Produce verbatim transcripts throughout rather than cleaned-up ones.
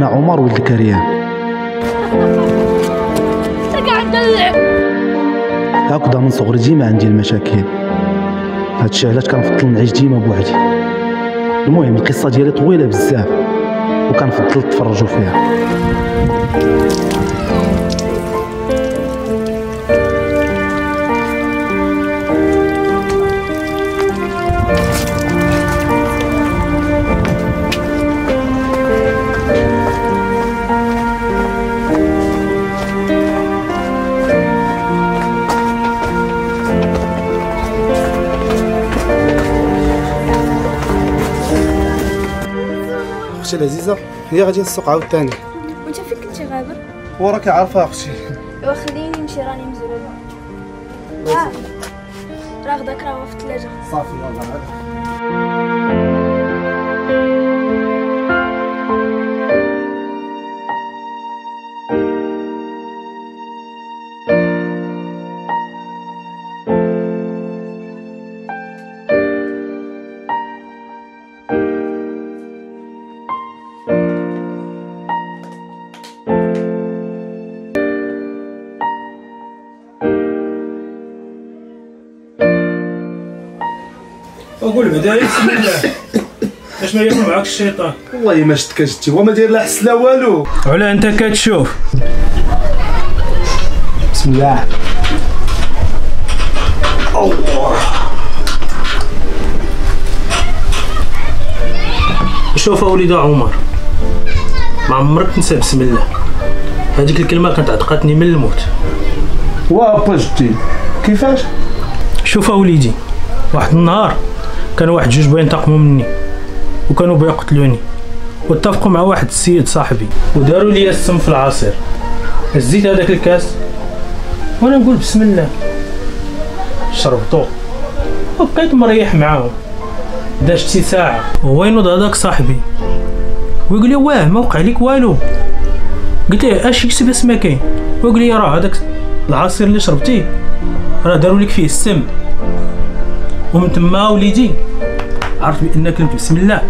هنا عمر ولد كريم. قاعد تدلع. هاكدا من صغري ديما عندي المشاكل. هادشي علاش كنفضل نعيش ديما بوحدي. المهم القصة ديالي طويلة بزاف وكنفضل تفرجوا فيها. اختي العزيزه هي غادي للسوق عاوتاني. وانت فين كنتي غابر؟ وراك عارفه اختي. ايوا خليني نمشي راني مزروبه. اه راه غداك راه في الثلاجه. صافي يلاه وقول بعدا بسم الله اش ما يكون معاك الشيطان. والله ما شتك شتي هو ما داير لا حس لا والو. وعلى انت كتشوف بسم الله. الله شوف اوليد عمر ما عمرك تنسى بسم الله. هذيك الكلمه كانت عتقتني من الموت. واه جدي كيفاش؟ شوف اوليدي واحد النهار كان واحد جوج باين ينتقموا مني وكانوا بغاو يقتلوني واتفقوا مع واحد السيد صاحبي وداروا لي السم في العصير. هزيت هذاك الكاس وانا نقول بسم الله شربته وبقيت مريح معاهم. داش شي ساعه هو ينوض هذاك صاحبي ويقول لي واه ما وقع لك والو. قلت له اش كتب بس ما كاين. ويقول لي راه هذاك العصير اللي شربتيه راه داروا لك فيه السم. ومن تما وليدي عرفت بان كلمة بسم الله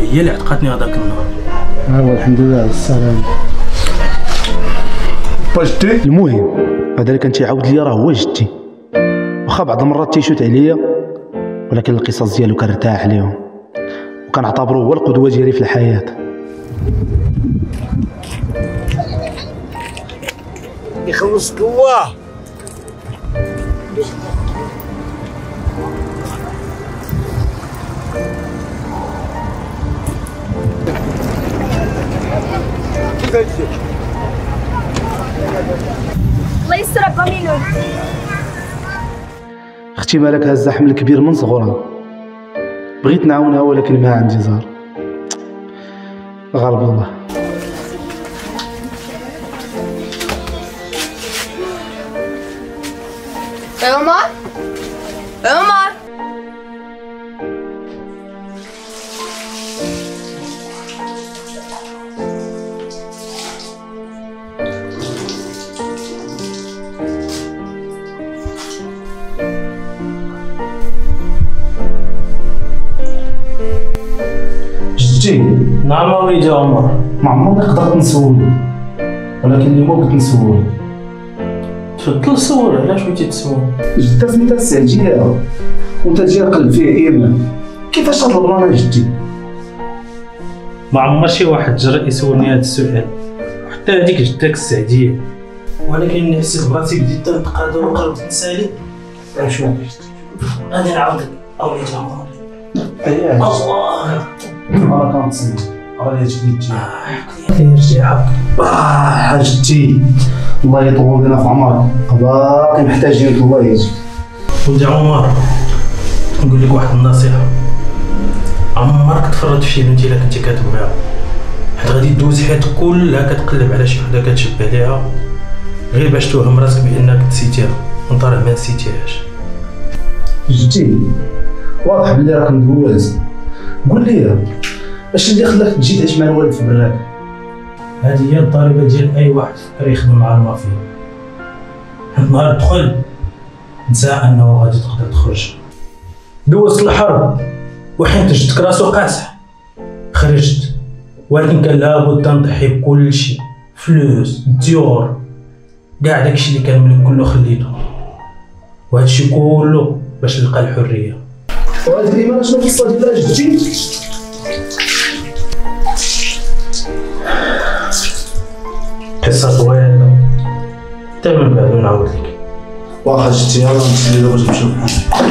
هي اللي عتقتني هذاك النهار. ايوا الحمد لله على السلامة. با جدي المهم هذا اللي كان تيعاود لي راه هو جدي. واخا بعض المرات تيشوت عليا ولكن القصص ديالو كنرتاح عليهم وكنعتبرو هو القدوة ديالي في الحياة. يخلصك الله. الله يستر با ميلود. اختي مالك هزة حمل كبير من صغرها. بغيت نعاونها ولكن ما عندي زهر. غالب الله. عمر عمر نعم وليدي عمر ما عمرني قدرت نسول ولكن اليوم بغيت نسول. تفضل سول. علاش بغيتي تسول؟ جدا سميتها السعديه وانت تجي قلب فيه ايمان. كيفاش هاد البلان جدي؟ ما عمر شي واحد جرى يسولني هاد السؤال حتى هذيك جدك السعديه. ولكن حسيت براسي بديت تنتقد وقربت نسالي. شوف انا نعاودك وليدي عمر. الله أنا كنتصنت غادي يجيني تجي يرجع حاجتي. الله يطول لنا في عمرك باقي محتاجين الله يجيك. ولدي عمر نقول لك واحد النصيحة. عمرك تفرط في شي بنت إلا كنتي كتبغيها حيت غادي دوز حياتك كلها كتقلب على شي وحدة كتشبه ليها غير باش توهم راسك بأنك نسيتيها من طرف ما نسيتيهاش. جدي واضح بلي راك مدوز. قول لي اش اللي خلاك تجي تعيش مع الوالد في براك؟ هذه هي الضريبه ديال اي واحد كيخدم مع المافيا. النهار دخل نسى انه غادي تقدر تخرج. دوزت الحرب وحيت جدك راسو قاسح خرجت ولكن كان لابد نضحي بكل شيء، فلوس، ديور، كاع داكشي اللي كنملك كله خليته، وهادشي كله باش نلقى الحريه. وهاد الكلمه شنو القصه ديالها جدي؟ قصه طويله حتى من بعد نعاود لك. واخا جدي يلاه نتسلى باش نمشيو بحال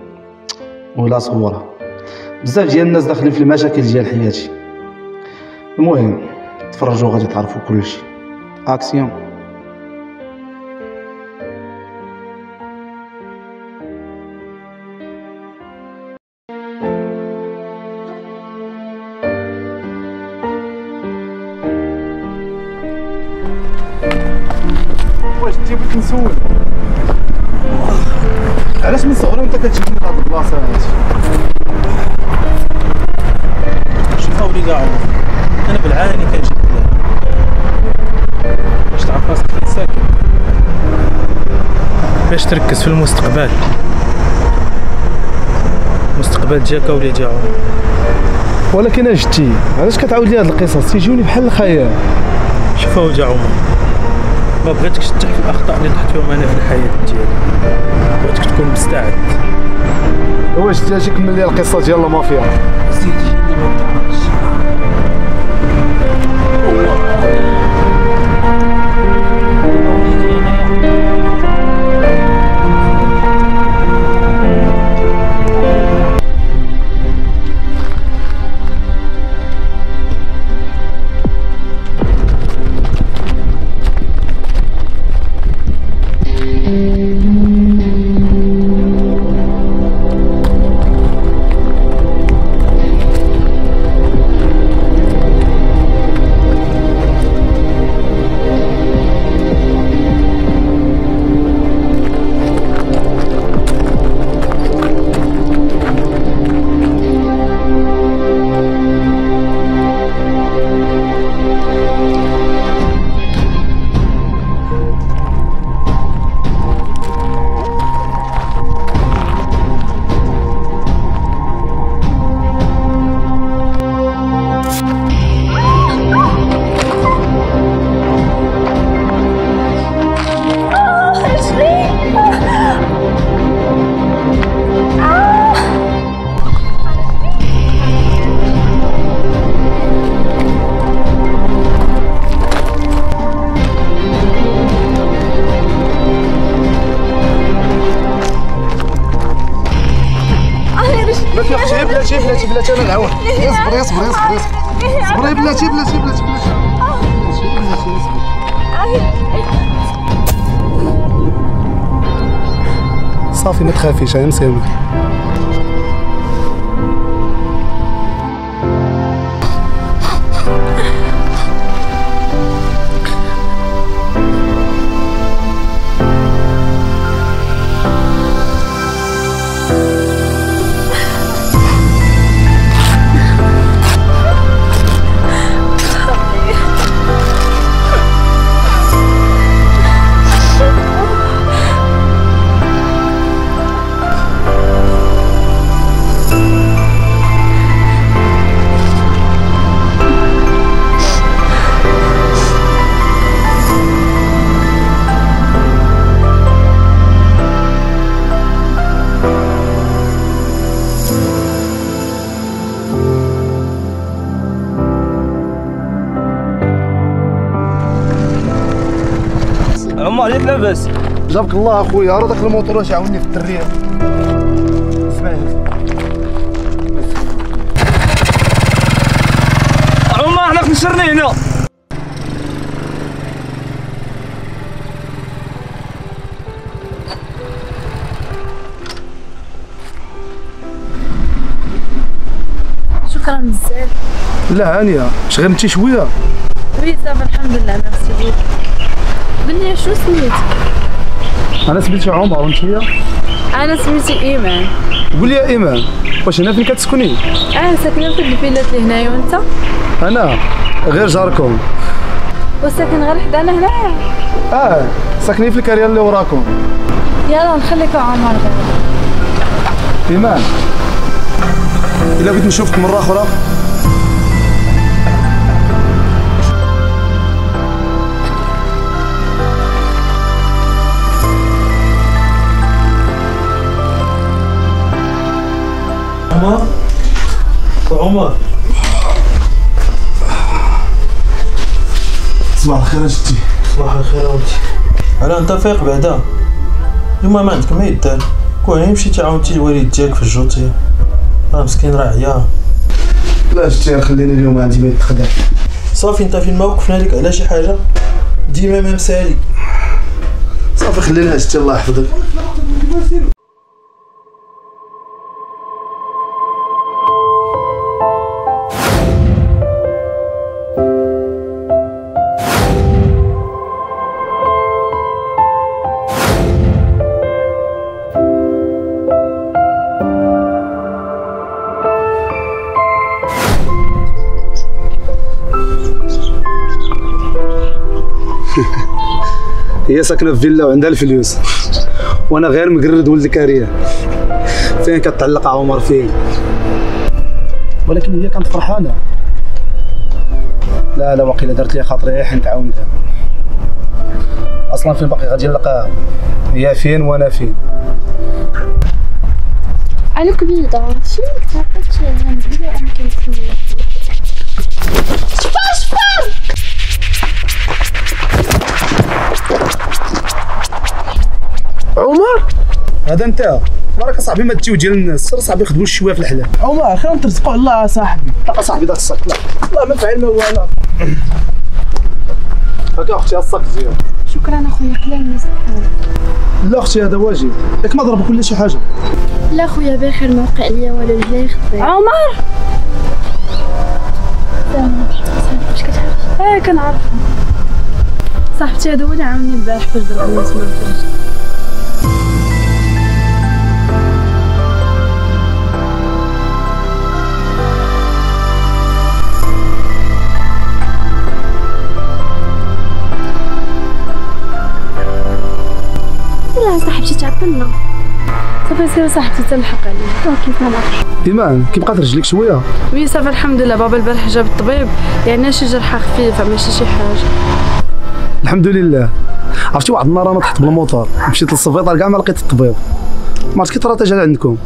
ولا صورها. بزاف ديال الناس داخلين في المشاكل ديال حياتي. المهم تفرجوا غادي تعرفوا كلشي. اكسيون. واش جيبت نسول علاش من صغري وانت كتجيبني لهاد البلاصه هادي؟ شوف اوليدي عمر انا بالعاني كنجيب باش تعرف راسك فين ساكن، باش تركز في المستقبل. المستقبل جاك اوليدي عمر. ولكن اجتي علاش كتعاود لي هاد القصص تيجوني بحال الخيال؟ شوف اوليدي عمر ما بغيتكش تطيح في الاخطاء اللي طحت فيهم انا في الحياه ديالي، بغيتك تكون مستعد. واش جاتك ملي القصه ديال المافيا؟ سيدي ما نضحكش. بلاتي بلاتي انا العون. اصبري اصبري اصبري اصبري بلاتي بلاتي بلاتي بلاتي صافي ما تخافيش انا مساوي. عمار ياك لاباس؟ جابك الله اخويا. راه داك الموطور واش عاوني في الدريه. اسمعني عمار حنا كنشرني هنا. شكرا بزاف. لا هانيه، واش غنتي شويه؟ وي صافي الحمد لله ميرسي بوك. بني شنو سميتك؟ انا سميتي عمر وانتيا؟ انا سميتي ايمان. قولي يا ايمان، واش هنا فين كتسكني؟ اه ساكنه في الفيلات اللي هنايا. وانت؟ انا غير جاركم. وساكن غير حدانا هنا؟ اه ساكنين في الكارير اللي وراكم. يلا نخليك عمر. ايمان، إلا بغيت نشوفك مرة أخرى عمر. عمر صباح الخير أجدتي. صباح الخير عاودتي. على أنت فايق بعدا؟ اليوم ما عندك ما يدار، كون غير مشيتي عاونتي الوالد ديالك في الجوطية، راه مسكين راه عيا. لا أجدتي خليني اليوم عندي ما يتخدع. صافي أنت فين ما وقفنا لك على شي حاجة ديما ما مسالي. صافي خلينا أجدتي الله يحفظك. هي ساكنه في فيلا وعندها الفلوس، وانا غير مقرد ولد كاريه. فين كتعلق عمر فين؟ ولكن هي كانت فرحانه. لا لا واقيلا درت لي خاطري حيت عاونتها. اصلا فين باقي غادي نلقاها؟ هي فين وانا فين؟ انا كبيده شنو كتعرفش غنقول انا كنسمي فاش فاش عمر. هذا انت مراك صاحبي، ما تجيو ديال الناس صاحبي خدموا الشويه في الحلال. عمر خير نترزقوا الله صاحبي. لا صاحبي ذاك الصك، لا والله ما فعل ما والو. هاكا اختي الصك زين. شكرا اخويا قلال الناس. لا اختي هذا واجب، ياك ما ضربك ولا شي حاجه؟ لا اخويا بخير، ما وقع ليا والو. الله يخطيك عمر. واش كتعرف؟ اه كنعرف صاحبتي، هذا هو اللي عاوني البارح باش درت الناس ما درتش. صاحبتي تعطلنا صافي سير صاحبتي تلحق عليه كيف ما نعرفش. ايمان كيبقى رجليك شويه؟ وي صافي الحمد لله، بابا البارح جاب الطبيب يعني شي جرحه خفيفه ماشي شي حاجه الحمد لله. عرفتي واحد النهار انا تحت بالموطور مشيت للسبيطار كاع ما لقيت الطبيب، ما عرفت كي طرات اجا عندكم.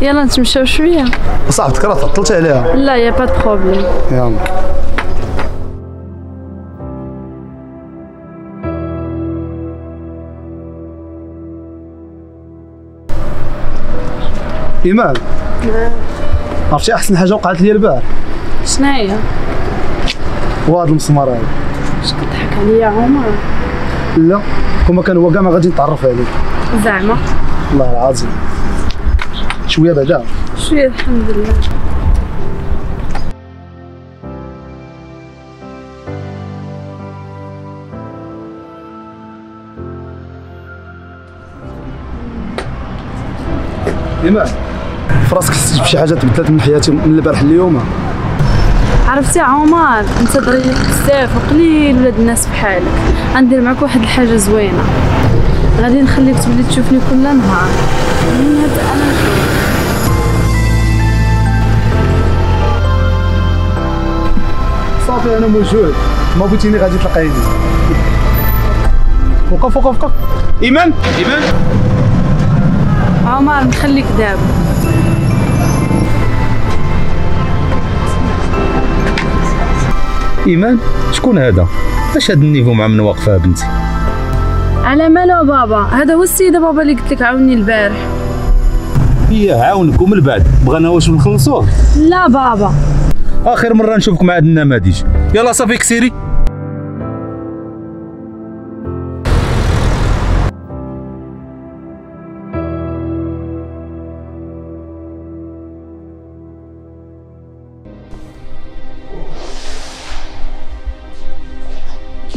يلا نتمشاو شويه. صاحبتك راه تعطلت عليها. لا يا با بروبليم يلا. ايمان عرفتي احسن حاجه وقعت لي البارح شنو هي؟ وهاد المسمار هذا. واش كتضحك عليا عمر؟ لا كون ما كان هو كاع ما غادي نتعرف عليك زعما. والله العظيم شويه بعدا شويه الحمد لله. ايمان فراسك حسيت بشي حاجه تبدلت من حياتي من البارح لليوم؟ عرفتي عمر انت ضريت بزاف وقليل ولاد الناس بحالك. غندير معك واحد الحاجه زوينه، غادي نخليك تولي تشوفني كل نهار. من هاد انا صافي انا موجود، ما بغيتيني غادي تلقايني. وقف وقف وقف ايمان. ايمان عمر نخليك دابا. ايمان شكون هذا؟ اش هاد النيفو مع من واقفه بنتي؟ على مالو بابا، هذا هو السيده بابا اللي قلت لك عاوني البارح. ايه عاونك ومن بعد بغانا واش نخلصوه؟ لا بابا اخر مره نشوفك مع هاد النماذج. يلا صافي كسيري.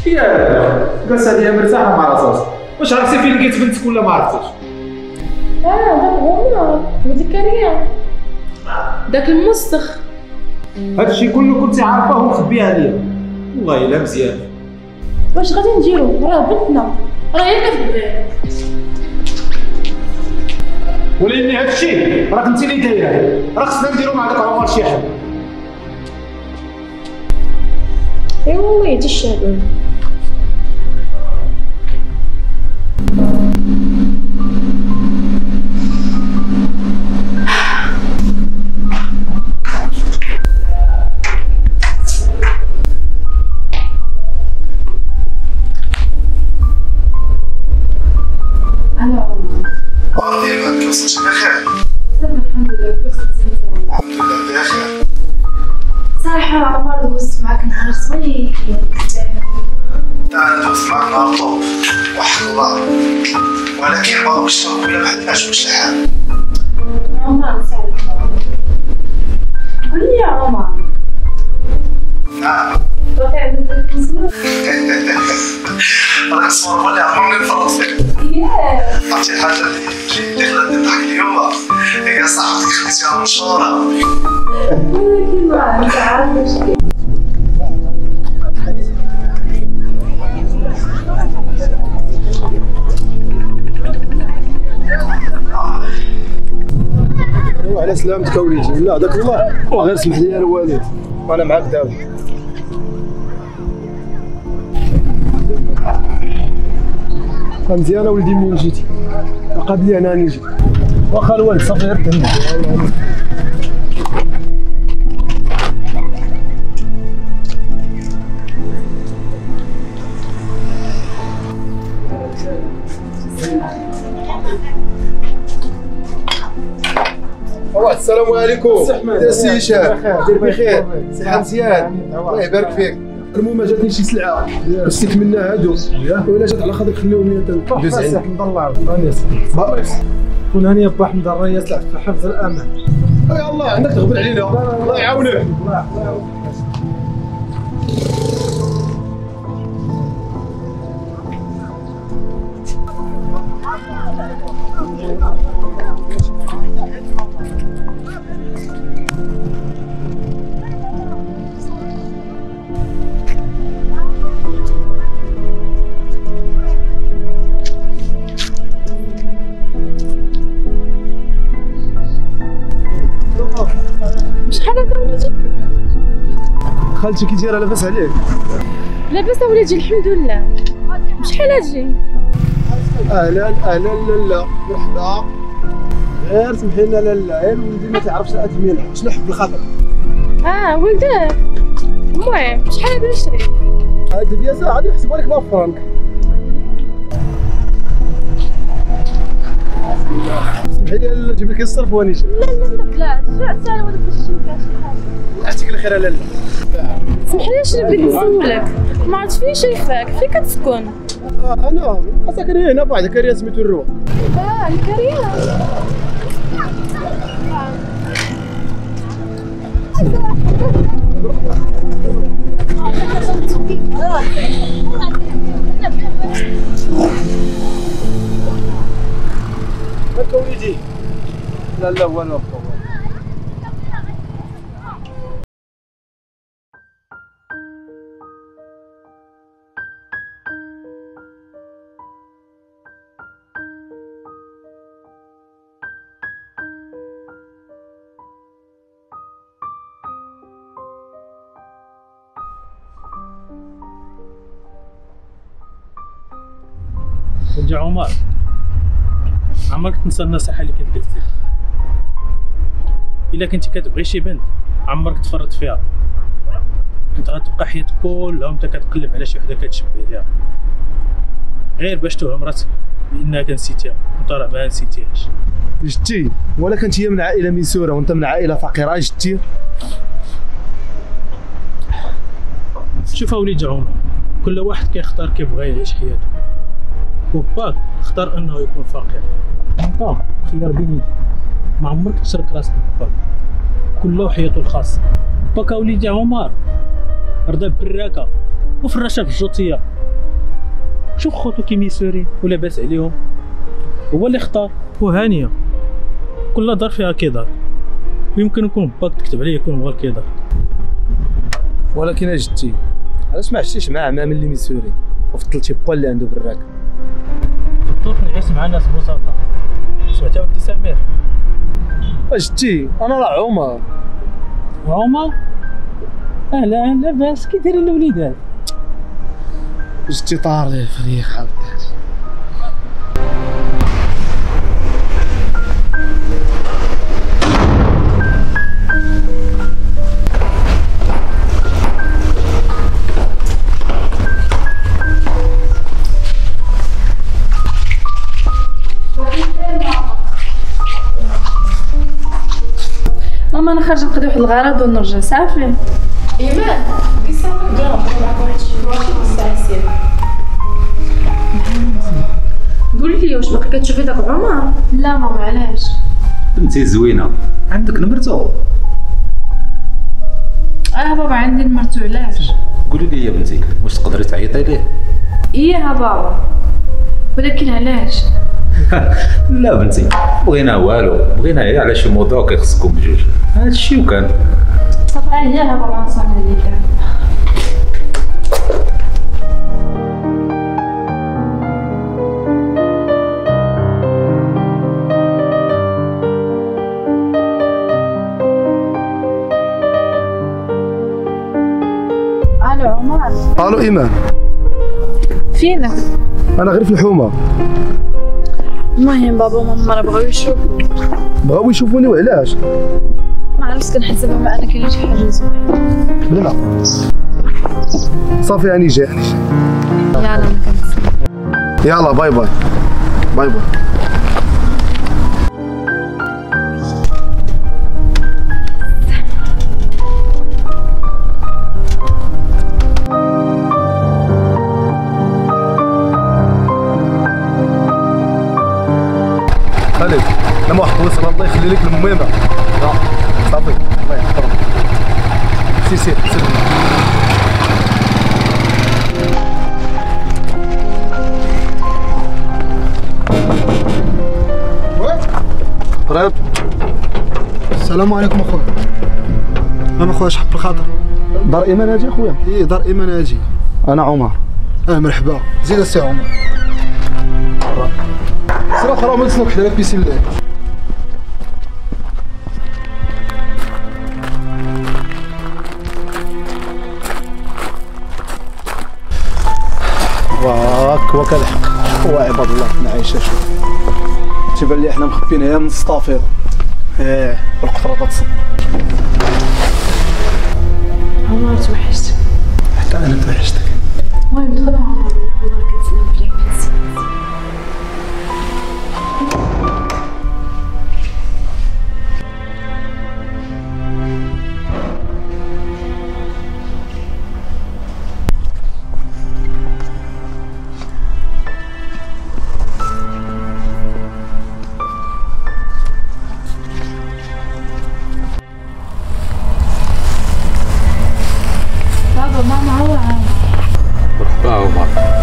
فيها جلسه ديال مرتاحه مع راسها. واش عرفتي فين لقيت بنتك ولا ما عرفتيش؟ اه داك هو وديك كاريه داك المسخ. هادشي كله كنتي عارفاه ومخبيه عليا؟ والله الا مزيان. واش غادي نديرو؟ راه بنتنا راه هي كتبغي. ولاني هادشي راك انت اللي دايره، راه خصنا نديرو مع داك عمر شي حل. اي والله انت الشاب. على سلامتك وليدي. لا داك الله وغير سمح لي يا الوالد، انا معاك دابا. مزيان ولدي منين جيتي؟ عقاب لي انا نجي. واخا الوالد صافي غير تهنى. السلام عليكم. يا سي هشام دير بخير، صحة مزيان الله يبارك فيك. المهم ما جاتنيش شي سلعه بس نتمنى هادو، ولا جات على خاطر خليهم لي تندوز عندي. الحمد لله راني صافي وناني با حمد الرياس تلعب في حفظ الامان. يا الله عندك تغبن علينا، الله يعاونك. الله يعاونك. خالتي كي دايره؟ لاباس عليك؟ لاباس اولادي الحمد لله. شحال اجي؟ اهلا اهلا لاله مرحبا. غير سمحي لنا لاله، غير ولدي ما تعرفش الاثمنه شنو حب الخاطر. اه ولدك المهم شحال غادي نشري؟ هاد البياسه غادي نحسبها لك مع فرانك. سمحي لي لاله نجيب لك الصرف وانا نجي. لا لا لا لا جوعت انا وداك الشيء ما كانش شي حاجه. يعطيك الخير يا لاله. سمح لي شنو بغيت نسولك، ما عرفت فين شايفاك، فين كتسكن؟ اه انا ساكن هنا في واحد الكاريه سميتو الروه. اه الكاريه؟ هاكا وليدي. لا لا والو. ولدي عمر عمرك تنسى النصيحه اللي كنت قلت لك، الا كنتي كتبغي شي بنت عمرك تفرط فيها، انت غتبقى حياتك كلها وانت كتقلب على شي وحده كتشبه ليها غير باش توهم راسك بانها كنسيتيها وانت راه ما نسيتيهاش. جدتي ولا كنت هي من عائله ميسوره وانت من عائله فقيره جدتي. شوف وليدي عمر، كل واحد كيختار كيف بغى يعيش حياته، وباك اختار انه يكون فقير، انت خير بين يديك، ما عمرك تشرك راسك باك، كله حياته الخاصه. باك اوليدي عمر رضى براكه وفراشها في الجوطيه شوف خوتو كي ميسورين ولاباس عليهم، هو اللي اختار وهانيه كل دار فيها كيدار، ويمكن يكون باك تكتب عليه يكون هو كيدار. ولكن اجدتي علاش ما عشتيش مع عمام اللي ميسورين وفضلتي با اللي عنده براك؟ فضلت نعيش مع ناس بساطه. سمعتي ودي سمير؟ اجدتي انا راه عمر. عمر؟ اهلا لاباس كي دايرين الوليدات؟ اجدتي طاري فريق عاوتاني. ماما انا خارجه نقضي واحد الغرض ونرجع صافي. ايمان قصه ديال معاك واحد الشوارع الساعه سبعة. قولي لي واش باقي كتشوفي داك عمر؟ لا ماما علاش؟ بنتي زوينه عندك نمرته؟ اه بابا عندي نمرته. علاش؟ قولي لي يا بنتي واش تقدري تعيطي ليه؟ ايه بابا ولكن علاش؟ لا بنتي بغينا والو، بغينا غير على شي موضوع كيخصكم بجوج هادشي وكان صافي. هيا بابا نصلي لله. الو عمر. الو ايمان فينا؟ انا غير في الحومه. المهم بابا وماما راه بغاو يشوفوني. بغاو يشوفوني وعلاش؟ ما عرفتش كنحسبهم انا كاينه شي حاجه زوينه. لا لا صافي يعني جاي يعني جاي. يلا انا كنتسنى. يلا باي باي باي باي. لما واحد وصل الله يخلي لك الميمه. لا صافي الله يحفظك. سير سير سير. وات بريط. السلام عليكم اخويا. انا اخويا شحال بالخاطر دار ايمان هاجي اخويا. ايه دار ايمان هاجي. انا عمر. اه مرحبا زيد السي عمر. سير اخرى ما تسناك حدا بسم الله. واك واك الحق هو عباد الله نعيشها. شوف تيبان لي حنا مخبيين هي من الصافير. ايه القطره تتصب. عمر توحشت. حتى انا توحشتك. المهم دخل عمر والله كنتسناو فيك.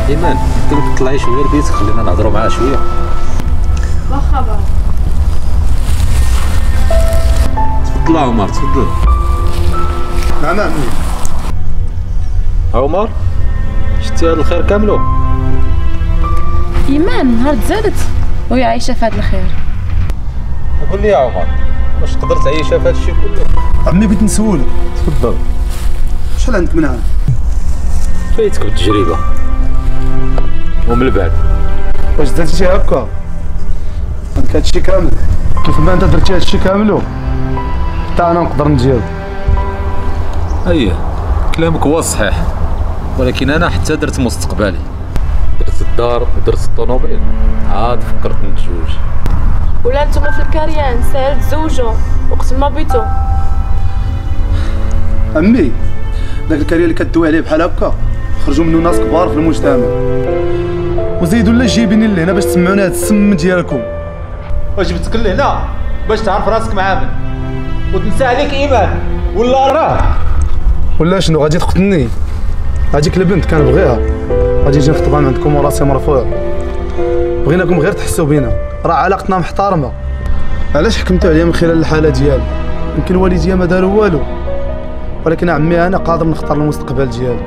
ايمان تبغي تطلعي شويه لبيتك خلينا نهضروا معاه شويه. واخا بابا. تفضل عمر تفضل. نعم نعم. عمر شتي هاد الخير كاملو؟ ايمان نهار تزادت وهي عايشه في هاد الخير. قول لي يا عمر واش قدرت عايشه في هاد الشيء كله؟ عمي بغيت نسولك. تفضل. شحال عندك من عام؟ فايتك التجربه. ومن بعد واش درتي هكا؟ درت هادشي كامل كيف ما انت درتي هادشي كاملو حتى انا نقدر نجاوب. اييه كلامك هو صحيح ولكن انا حتى درت مستقبلي، درت الدار ودرت الطوموبيل عاد فكرت نتزوج. ولا نتوما في الكريان ساهل تزوجوا وقت ما بيتو. امي داك الكريان اللي كدوي عليه بحال هكا خرجوا منه ناس كبار في المجتمع وزيدوا لنا جايبيني لهنا باش تسمعونا هاد السم ديالكم. واش جبتك لهنا باش تعرف راسك معامل وتنسى عليك ايمان ولا راه ولا شنو؟ غادي تقتلني؟ هاديك البنت كنبغيها اجي في طبعا عندكم وراسي مرفوع. بغيناكم غير تحسوا بينا، راه علاقتنا محترمه. علاش حكمتوا عليا من خلال الحاله ديالي؟ يمكن والديا ما داروا والو، ولكن عمي انا قادر نختار المستقبل ديالي.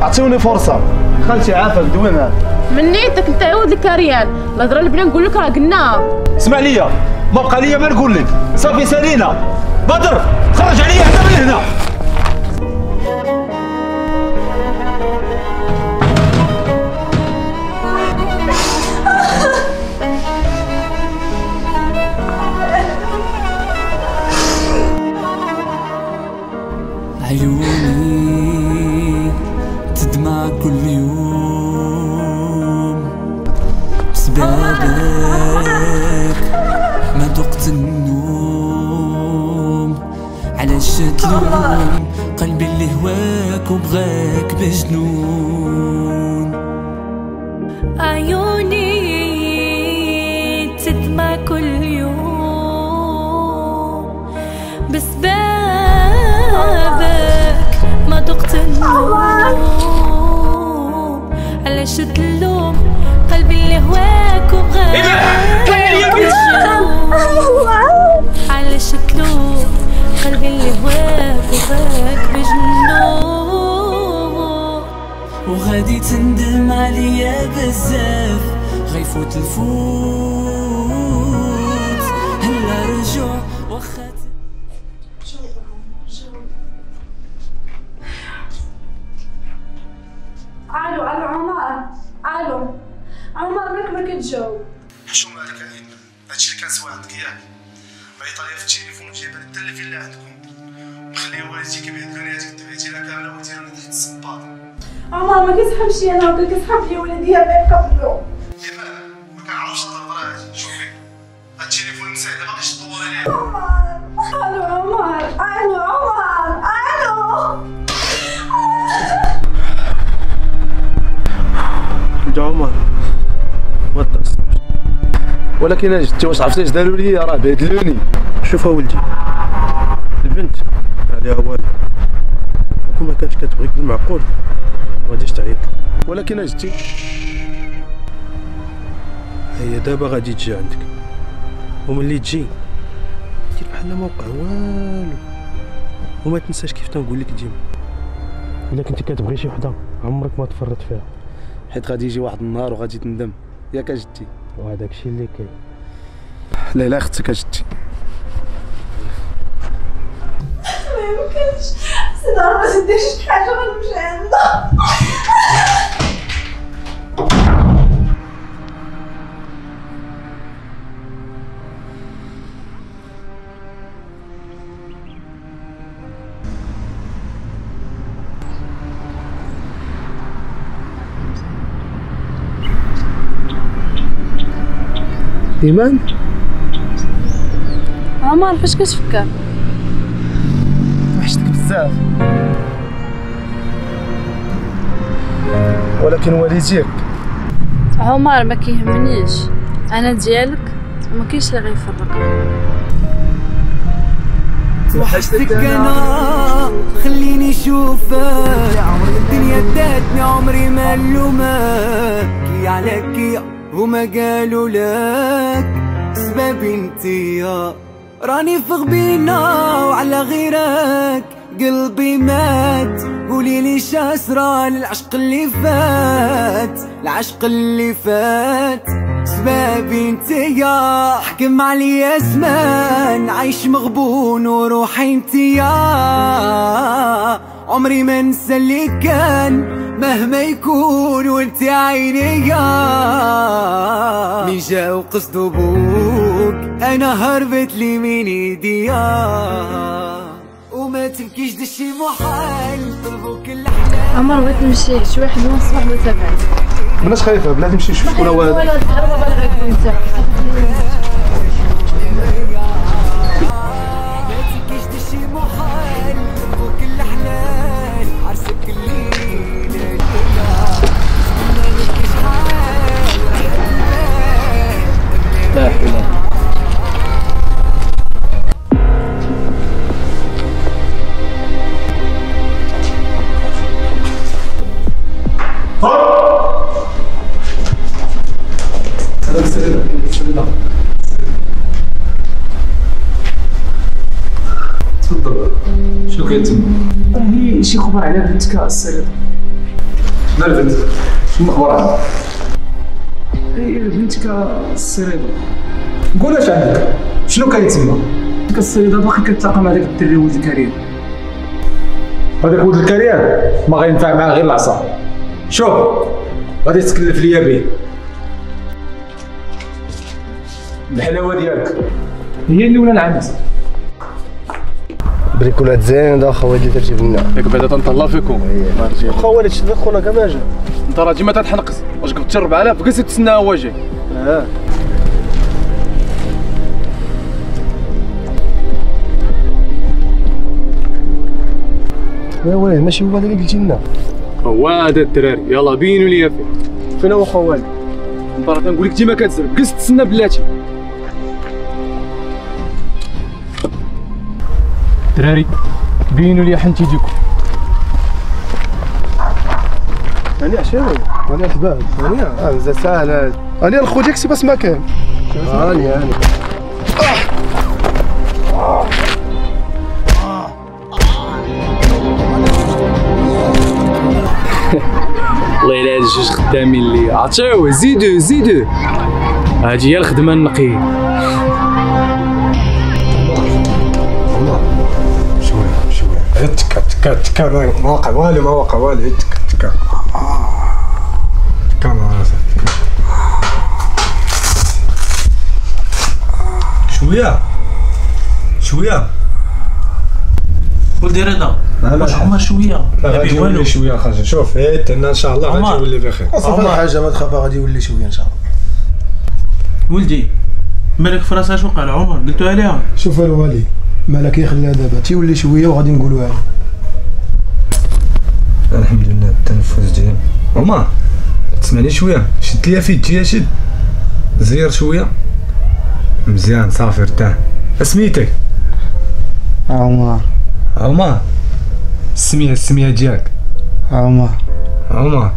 عطيوني فرصه. خالتي عافاك دوي معاك. منيتك انت يا ولد الكريان، الهضره اللي بنا نقول لك راه قلناها. اسمع ليا، ما بقى ليا ما نقول لك، صافي سالينا. بدر خرج عليا حتى من هنا. عيوني تدمع كل يوم بسببك، ما ذقت النوم علاش تلوم قلبي اللي هواك وبغاك بجنون. عيوني تدمع كل يوم بسببك، ما ذقت النوم علاش تلوم قلبي اللي هواك وبغاك بجنون. علاش تلوم قلبي اللي هواك وبغاك بجنون. وغادي تندم عليا بزاف، غيفوت الفوت هلا رجوع واخا. الو الو عمر، الو عمر، مالك ما كتجاوب؟ شو مالك عين؟ هادشي اللي كنسوى عندك ياك؟ عيطا ليا في التليفون وجايبه لي حتى اللي فين لا عندكم، مخليه والديك يبيع دنياتك دبيتيها كامله وقلتي انا تحت السباط. عمر ما كيسحبش انا وكا كيسحب لي ولاديها باقا بلو. دابا ما كنعرفش الهضره هادي، شوفي هاد التليفون المساعد باقيش تدور عليه. عمر الو عمر الو عمر الو عمر ما تأسفش، ولكن انا جيت واش عرفتي اش داروا لي؟ راه بهدلوني. شوف اولدي، البنت عليها والو، وكون ما كانتش كتبغيك بالمعقول ما غاديش تعيط، ولكن انا جيت هي دابا غادي تجي عندك، وملي تجي دير بحال ما وقع والو. وما تنساش كيف تنقول لك ديما، الا كنتي كتبغي شي وحده عمرك ما تفرط فيها، حيت غادي يجي واحد النهار وغادي تندم ياك اجدتي. وهذاك الشيء اللي كاين. لا لا اختك اجدتي، ما يمكنش سي دار ما تدير شي حاجه غنمشي عندها. إيمان؟ عمر فاش كتفكر؟ وحشتك بزاف، ولكن والديك. عمر ما كيهمنيش، أنا ديالك وما كاينش اللي غيفرقنا. وحشتك أنا خليني نشوفك، الدنيا داتني عمري ما نلومك، كي عليك كي هما قالوا لك سبابي انتيا، راني في غبينا وعلى غيرك قلبي مات. قوليلي شاسرة للعشق اللي فات، العشق اللي فات سبابي انتيا، حكم عليا زمان عايش مغبون وروحي انتيا، عمري ما نسى اللي كان مهما يكون وانت عينيا، مين جا وقصد بوك انا هربت لي من ايديا، وما تبكيش دشي محال طلبوك الاحلام. عمر بغيت نمشي شي واحد من الصباح ما تابعتش. بلاش خايفه، بلاتي نمشي نشوف ولا والو. والو تقربوا بالغيكم انت. ما تبكيش دشي محال طلبوك الاحلام، عرسك اللي لا حول. تفضل. شنو كاين تما؟ راهي شي خبر على بنتك السيده. مال بنتك؟ شنو خبرها؟ اي بنتك السيده. قول اش عندك؟ شنو كاين تما؟ بنتك السيده باقي كتلاقى مع داك الدري ولد الكريم. هذاك ولد الكريم ما غينفع معاه غير العصا. شوف غادي تكلف ليا به. الحلاوه ديالك هي اللي ولا العمد. بريكولات زايده اخويا اللي درتي لنا. ياك بعدا تنطلع فيكم. اخويا هادشي ديال خونا كاع ماجي. انت راجل ما تنحنقص، واش قبت أربعة آلاف كاع تتسنى هو جاي. اه. واه واه ماشي هو هذا اللي قلتي لنا. هو هذا الدراري، يلا بينوا لي فيه. فين هو خويا؟ انت راه تنقول لك ديما كتزرب، كاع تتسنى بلاتي. دراري بينوا لي حنتي ديكم. انا عشاوي انا تبعد انا اه زاد ساهله انا الخو ديالك سي بس ما كان هاني هاني الله يلا هاد الجوج خدامين ليا عطيوه زيدو زيدو هادي هي الخدمه النقيه. تكا تكا تكا ما واقع والو ما واقع والو تكا تكا تكا شويه شويه ولدي رضا واش عمر شويه غادي يولي شويه خرج شوف هيت انا ان شاء الله غادي يولي بخير والله حاجه ما تخاف غادي يولي شويه ان شاء الله. ولدي مالك في راسها شنو قال عمر قلتوها ليها؟ شوف الوالي مالك يخليها دابا تيولي شويه وغادي نقولوها. الحمد لله التنفس ديالي. عمر تسمعني شويه شد ليا في يديا شد زير شويه مزيان صافي ارتاح. اسميتك؟ عمر. عمر السميه السميه ديالك؟ عمر. عمر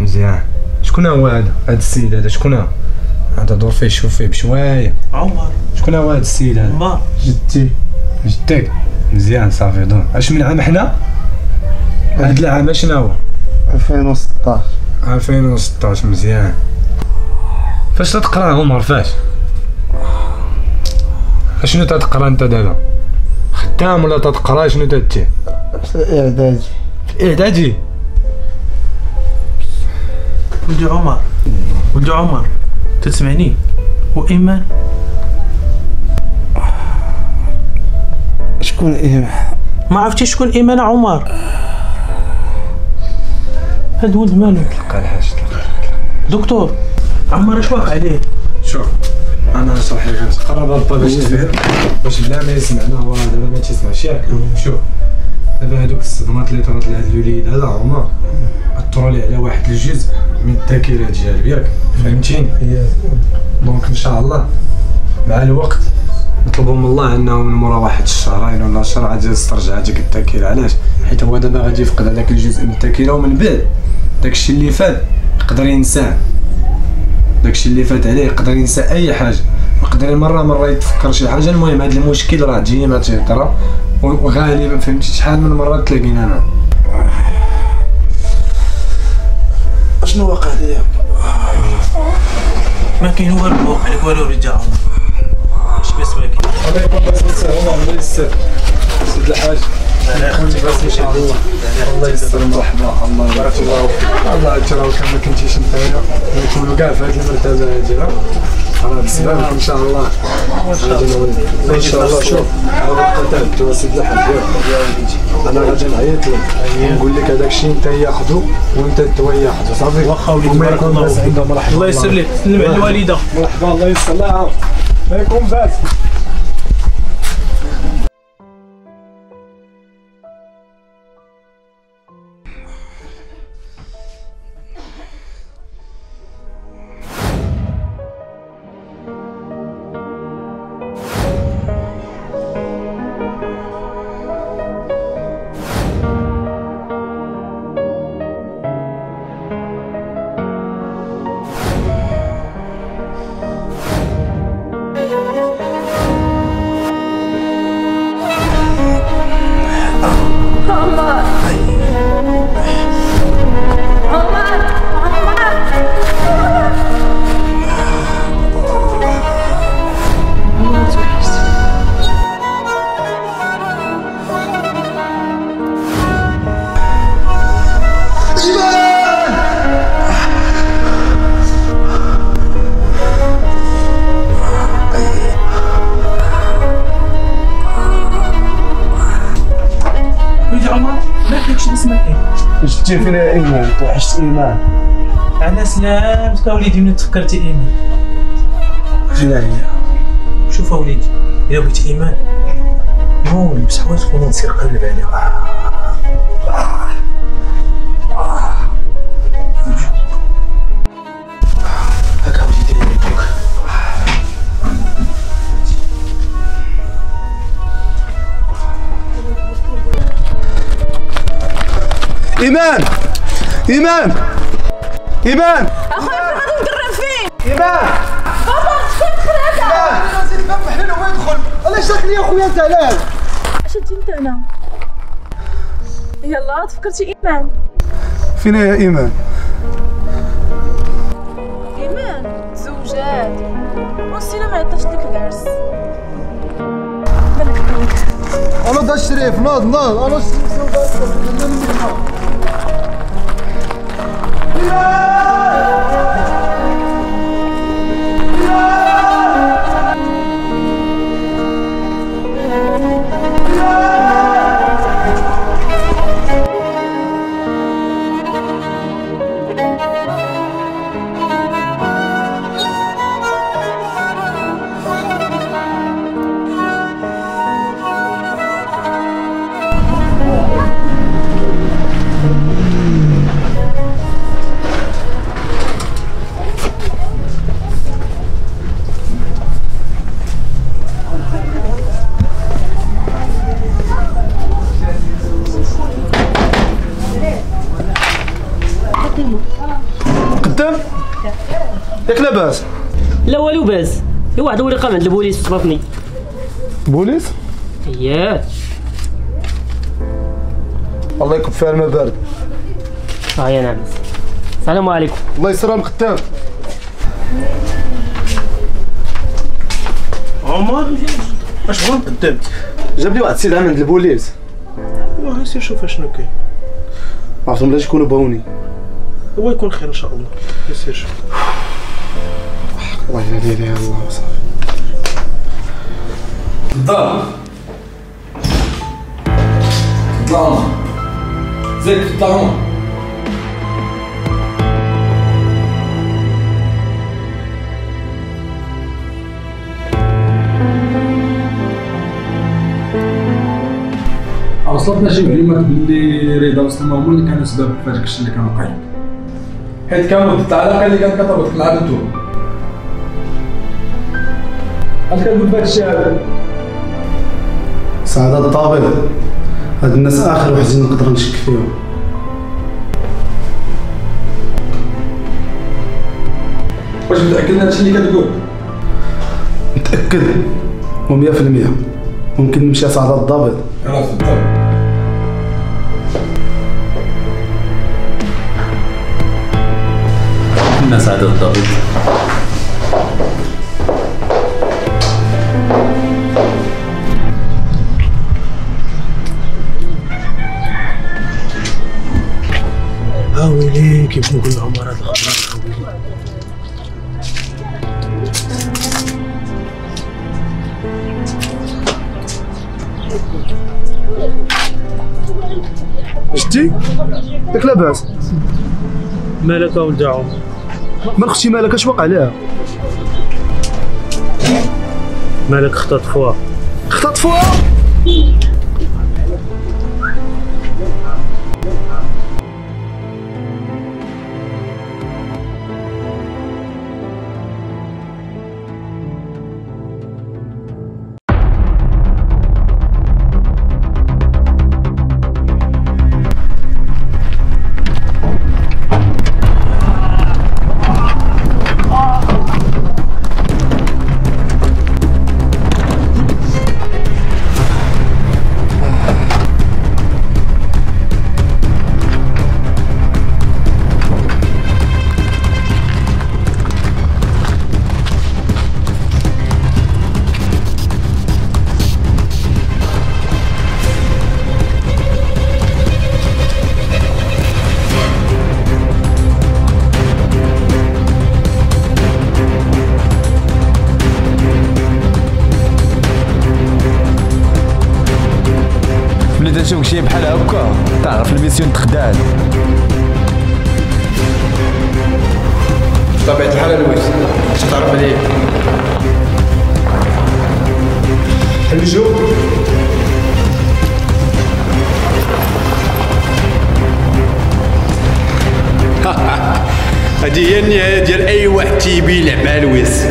مزيان. شكون هو هذا؟ هذا السيد هذا شكون هو؟ هذا دور فيه شوف فيه بشويه. عمر شكون هو هذا السيد هذا؟ عمر جدتي. جدتك مزيان صافي دور. اش من عام حنا؟ هاد العام شنو هو؟ ألفين وستطاش. ألفين وستطاش مزيان. فاش تتقرا عمر فاش؟ اشنو تتقرا انت دابا؟ خدام ولا تتقرا شنو تدير؟ في الاعدادي. في الاعدادي؟ ولدي عمر ولدي عمر تسمعني؟ وإيمان؟ شكون إيمان؟ ما عرفتي شكون إيمان عمر؟ هاد الولد مالو؟ تلقى الحاج تلقى دكتور عمر اش واقع عليه؟ شوف أنا صاحبي قرب البا باش تفهم باش بلا ما يسمعنا هو دابا ما تيسمعش ياك؟ شوف دابا هادوك الصدمات اللي طرات لهاد الوليد هذا عمر أثروا ليه على واحد الجزء من الذاكره ديالو ياك فهمتيني؟ دونك ان شاء الله مع الوقت نطلبوا من الله انه من مورا واحد الشهرين ولا شهر عاد يسترجع هذيك الذاكره. علاش؟ حيت هو دابا غادي يفقد هذاك الجزء من الذاكره ومن بعد داكشي اللي فات يقدر ينساه. داكشي اللي فات عليه يقدر ينسى اي حاجه يقدر مره مره يتفكر شي حاجه. المهم هذا المشكل راه ديما تيطرا وغالبا فهمتي شحال من مره تلاقينا انا شنو واقع ليا؟ ما كاين والو واقع لك والو ولدي عمر. اش بس ما كاين. الله يكون بس يسر الله يسر. سيد الحاج. الله يخليك بس ان شاء الله. الله يسر مرحبا الله يبارك الله فيك. الله يجراك ما كنتيش انت نكونوا كاع في هذه المرتبه هذه راه بسببك ان شاء الله. ان شاء الله شوف غنبقى تعبتوا سيد الحاج. انا غادي نعيط لك ونقول لك هذاك الشيء انت ياخذو وانت تو ياخذو صافي. واخا وليدي بارك الله فيك الله يسر لك سلم على الوالده. مرحبا الله يسر الله يعاونك. عليكم باس. عمر عمر شفتي فينا ايمان، توحشت ايمان. على سلامتك اوليدي، من تفكرتي ايمان جينا هنا. شوف اوليدي، الا بغيتي ايمان نول لبس حواتك ونسير قلب عليها. هاكا اوليدي يديك إيمان. إيمان إيمان أخويا، غادي نقرب فين؟ إيمان بابا خد خلاصة. إيمان زيد الباب محلول هو يدخل. علاش داخل يا خويا أنت؟ علاش؟ شدي أنت هنا؟ يلا تفكرتي إيمان. فين يا إيمان؟ إيمان تزوجات ونسينا ما عطاتش لك العرس. مالك بك؟ أنا دا الشريف. ناض ناض أنا الشريف. ياك لاباس؟ لا والو باس، غير واحد هو اللي قام عند البوليس وصرفني. البوليس؟ اييه. الله يكب فيها الماء بارد. اه يا نعم. السلام عليكم. الله يسر مختار. عمر اش هو قدام؟ جاب لي واحد السيد عام عند البوليس. واه غير سير شوف اشنو كاين. ما عرفتهم علاش يكونوا باوني. هو يكون خير ان شاء الله. غير سير شوف. الله يهدي ليها الله وصافي. الظلام الظلام زيد في الظلام. وصلتنا شي معلومات بلي رضا وسلمى هما اللي كانوا سبب في هذاك الشيء اللي كان وقع، حيت كانوا ضد العلاقه اللي كانت كتربط العائلتين. اش كنقول بهاد الشيء هذا؟ سعادة طابل، هاد الناس آخر وحدين نقدر نشك فيهم. واش متأكد من هادشي اللي كتقول؟ متأكد ومية في المية. ممكن نمشي سعادة الضابط. يلاه في الضابط. كنا سعادة الضابط. كيف نقول لهم راه الغرام خويا؟ شتي؟ ياك لاباس؟ مالك اولدي عمر؟ مال اختي مالك اش وقع لها؟ مالك خطات فوا. خطات فوا؟ الا شوفك شي بحال هكا تعرف الميسيون تخدعك. بطبيعة الحال لويس كنت تعرف عليه الجو هادي هي النهاية ديال أي واحد تيبي يلعب مع لويس.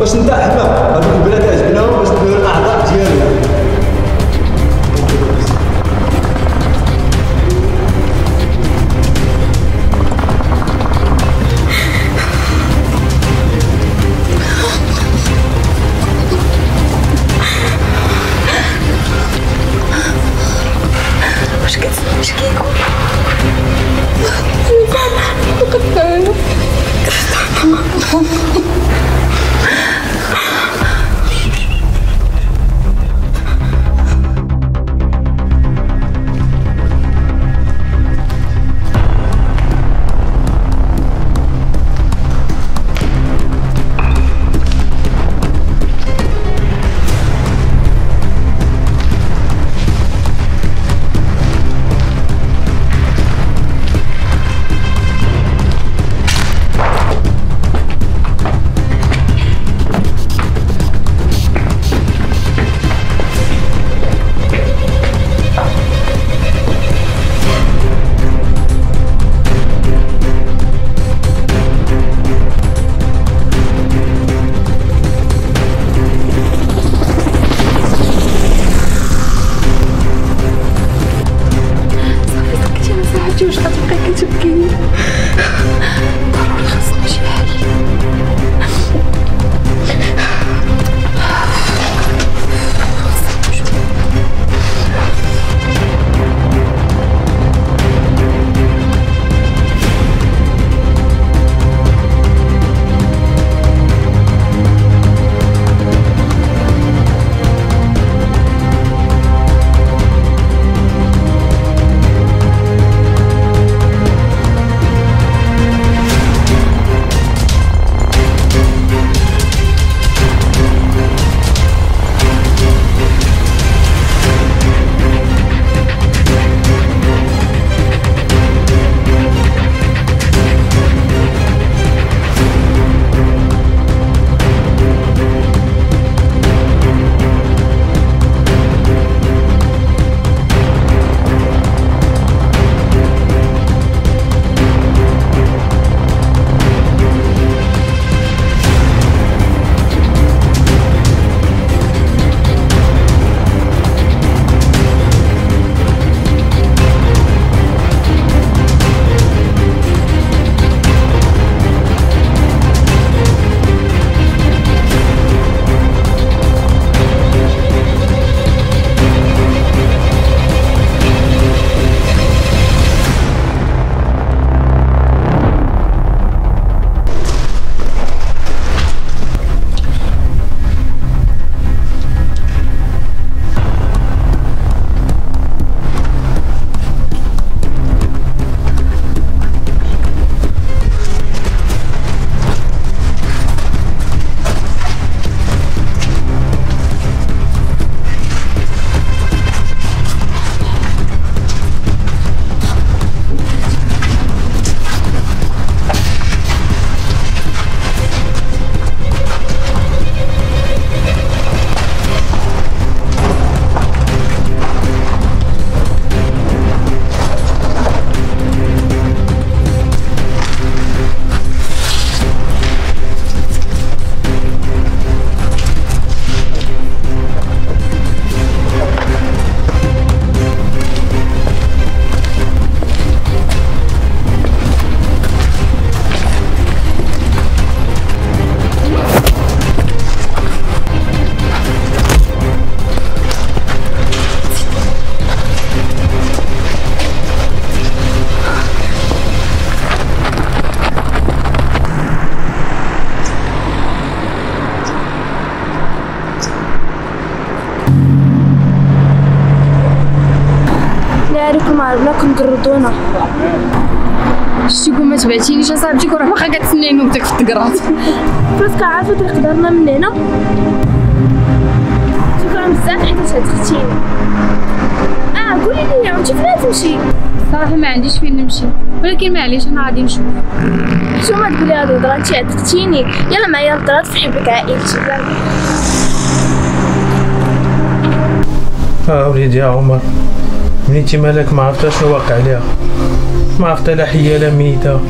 باش نتا حنا هاد البلاد عجبناهم باش نديرو الاعضاء ديالنا. واش كتسمع واش كيقول؟ كتسمع كتسمع. عملاكم قردونا. شتي يقول ما تبعتينيش يا صاحبتي كون راه باقا كتسناني نوضك في التكرات. بلاصتك عارفه طريق دارنا من هنا. شكرا بزاف حيت هتختيني. اه قولي لي عاوتاني فين غتمشي؟ صراحه ما عنديش فين نمشي، ولكن معليش انا غادي نشوف. شوما تقولي هاد الهضره انت عتقتيني، يلا معايا للدراري في حبك عائلتي. اه وليدي يا عمر، ملي تيمالك ما عرفتش شنو واقع ليها، ما عرفت لا حيه لا ميته.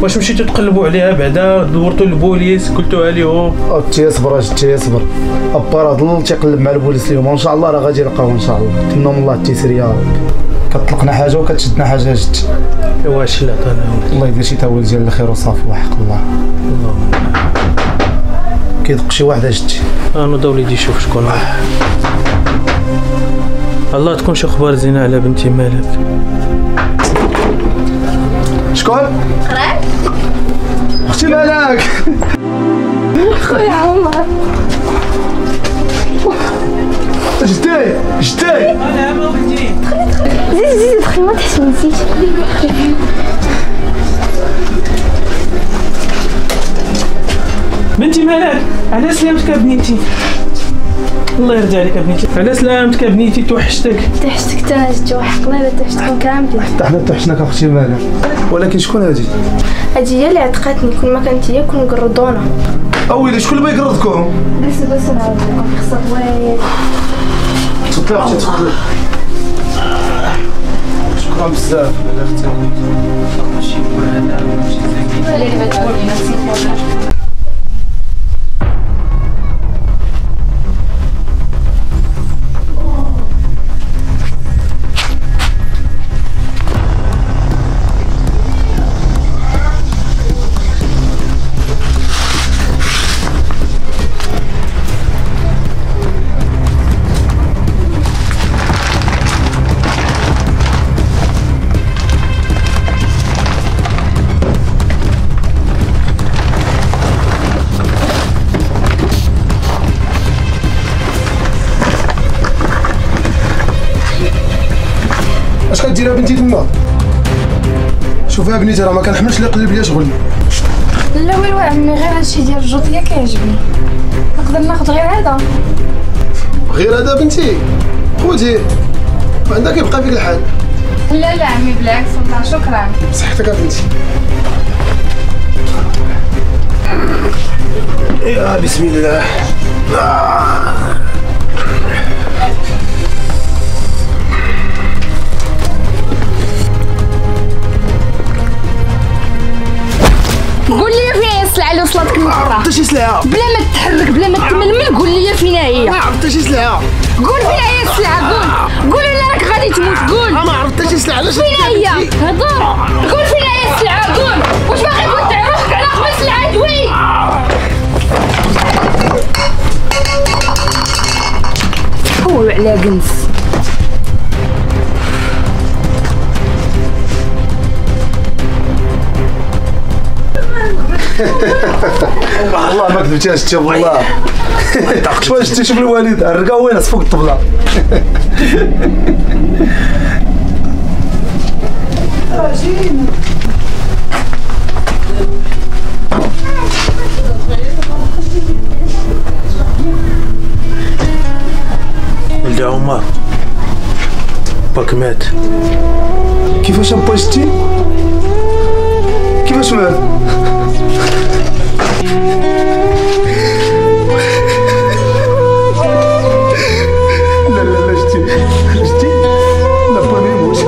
واش مشيتو تقلبوا عليها بعدا؟ دورتو البوليس قلتوها ليهم؟ اختي صبر اختي صبر، ابا ظل تيقلب مع البوليس اليوم، وان شاء الله راه غادي نلقاوه ان شاء الله. نتمنوا من الله التيسير يا رب. كطلقنا حاجه وكتشدنا حاجه جد. ايوا شي لا طلع الله يدير شي تاويل ديال الخير وصافي وحق الله. الله كيدق شي واحد اجدتي. انا دوليدي شوف شكون. الله تكون شي اخبار زينه على بنتي مالك. شكون؟ قريب اختي مالك. خويا عمر جدي جدي انا ما ولدي. زيد زيد دخل ما تحشمتيش. بنتي مالك على سلامتك بنتي. الله يرضي عليك بنتي. على سلامتك بنتي. توحشتك توحشتك تا انا جدي وحق الله الا توحشتكم كاملين. حتى حنا توحشناك اختي مالك. ولكن شكون هادي؟ هادي هي اللي عتقاتني. كل ما كانت هي كون قردونا. اويلي شكون اللي بيقردكم؟ بس بس نعاودلكم قصه طويله. تفضلي اختي تفضلي. شكرا بزاف على اختي. ماشي بوانا ماشي زكي. اش كديري بنتي تما؟ شوفي يا بنيتي راه ما كنحملش اللي يقلب ليا شغل. لا ويلي عمي غير هادشي ديال الجوطيه كيعجبني. نقدر ناخذ غير هذا. غير هذا بنتي؟ خوديه عندك يبقى فيك الحال. لا لا عمي بالعكس والله شكرا. بصحتك يا بنتي. يا بسم الله. قول لي فين السلعه اللي وصلتك من برا؟ ما عرفتش سلعه. بلا ما تتحرك بلا ما تململ قول لي فين هي. ما عرفتش سلعه. قول فين هي السلعه. قول قول ولا راك غادي تموت. قول. ما عرفتش سلعه. علاش فين هي؟ هضر. قول فين هي السلعه. قول. واش باغي كنت تعرفك على قبل السلعه دوي؟ حولوا على كنز. والله ما كذبتي اختي والله. واش شتي شوف الوالد الرقا وين فوق الطبله. ولدي عمر باك مات. كيفاش با شتي؟ كيفاش مات؟ لا لا لا جدي جدي لا با ميموت.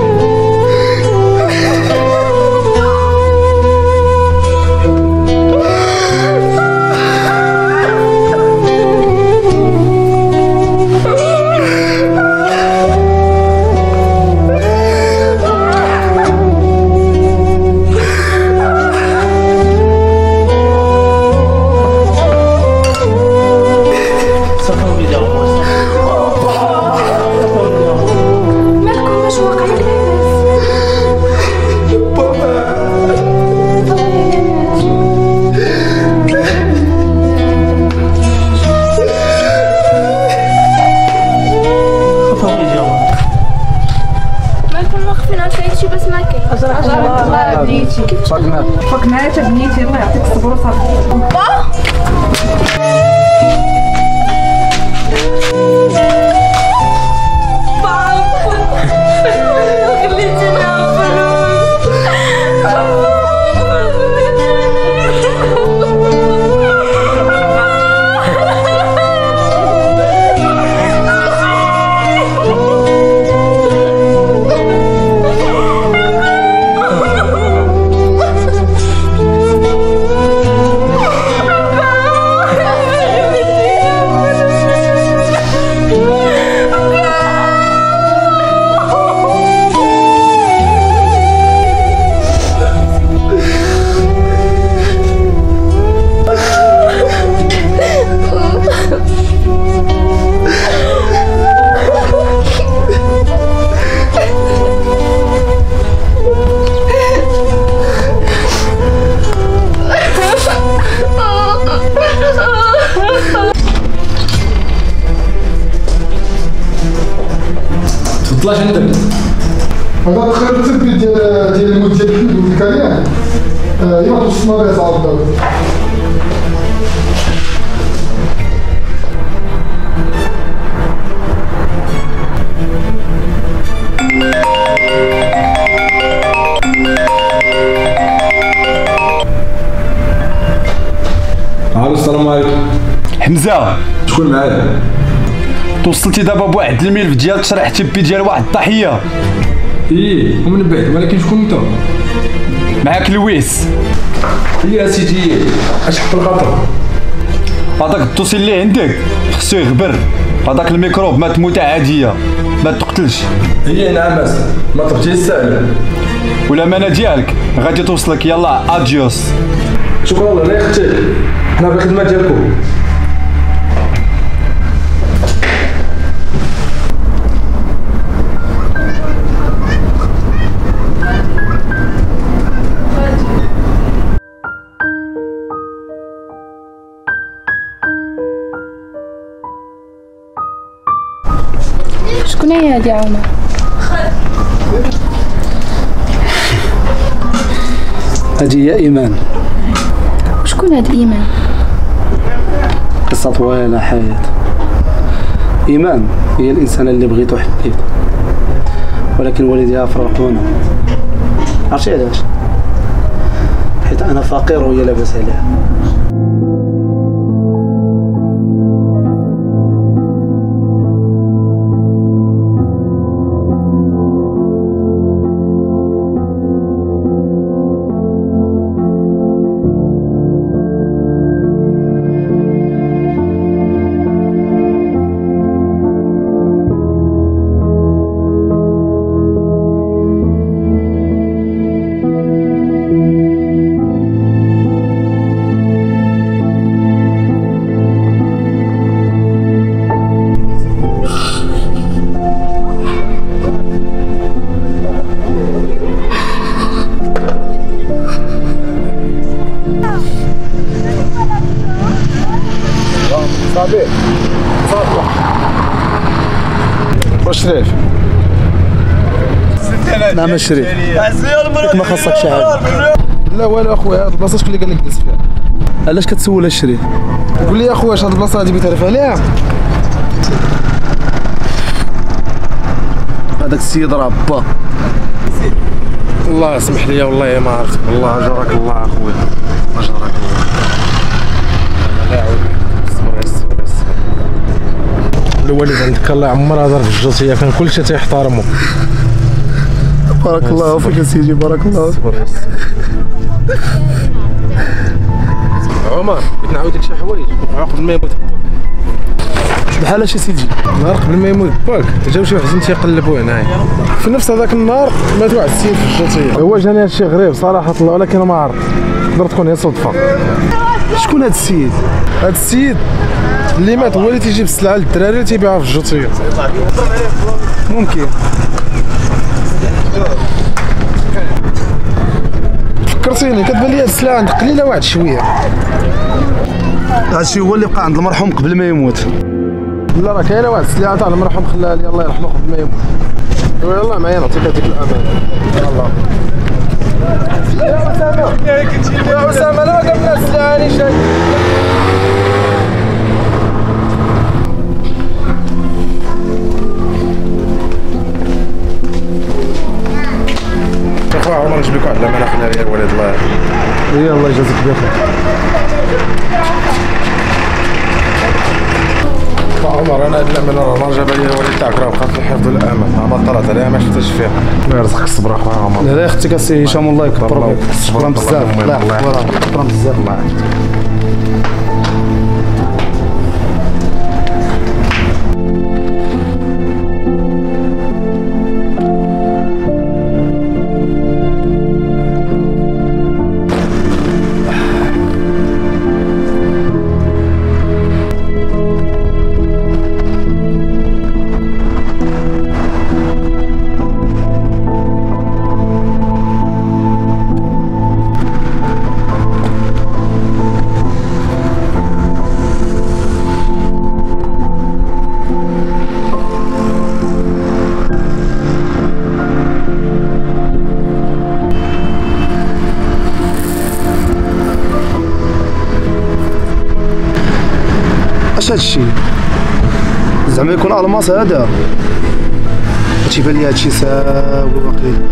مش مدرسة أفضل. ألو السلام عليكم. حمزة. شكون معايا؟ توصلتي دابا بواحد الملف ديال شرحتي بي ديال واحد الضحية. إيه ومن بعد ولكن شكون أنت؟ معاك لويس. يا سيدي اش حط الخطر هذاك الطوسي اللي عندك خصو يغبر، هذاك الميكروب مات موتة عادية ما تقتلش. هي نعم ما ترجيش السالم ولا مانا ديالك غادي توصلك. يلا اديوس. شكرا لك اختي، حنا بالخدمة ديالكم. شكون هي هادي يا عمر؟ هادي هي إيمان. شكون هاد إيمان؟ قصة طويلة حياة. إيمان هي الإنسانة اللي بغيت وحبيت، ولكن والديها فرقونا. عرفتي علاش؟ حيت أنا فقير وهي لاباس عليها. صافي صافي واش شريف؟ نعم شريف ما خاصكش عاد. لا والو اخويا، هاد البلاصه شكون اللي قال لك جلس فيها؟ علاش كتسول شريف؟ قول لي اخويا اش هاد البلاصه هادي بيتعرف عليها؟ هذاك السيد راه با الله يسمح لي والله ما عرفت. الله اجرك الله اخويا اجرك الله. الوالد عندك الله يعمرها دار في الجوسيه كان كلشي تيحترمو. بارك الله فيك اسيدي بارك الله فيك. عمر بغيت نعاود لك شي حوايج قبل ما يموت باك. بحال اش اسيدي؟ نهار قبل ما يموت باك جاو شي وحدين تيقلبوا هنايا في نفس هذاك النهار مات واحد السيد في الجوسيه. هو جاني هادشي غريب صراحه الله، ولكن ما عرفت تقدر تكون هي صدفه. شكون هاد السيد؟ هاد السيد اللي مات هو اللي تيجيب السلعه للدراري اللي تيبيعها في الجوطيه. ممكن فكرتيني كتبان لي هاد السلعه عند قليله واحد شويه. هادشي هو اللي بقى عند المرحوم قبل ما يموت. لا راه كاينه واحد السلعه تاع المرحوم خلاها لي الله يرحمه قبل ما يموت. يلاه معايا نعطيك هذيك الامانه. يلاه يا اسامه يا اسامه لا قبل السلعه اللي شاي. عمر نجيب لك واحد الامانه خليها ليا الوالد الله يرحمه. يلاه يجازيك بخير. عمر انا هاد الامانه راه جابها ليا الوالد تاعك راه بقات في حفظ الامان، عمر طلعت عليها ما شفتهاش فيها. الله يرزقك الصبر اخويا عمر. لا لا اختي السي هشام الله يكبر بك. شكرا بزاف الله يحفظك. شكرا بزاف الله يحفظك. علاش هادشي زعما يكون الماس هذا؟ تيبان لي هادشي ساهل واقيلا.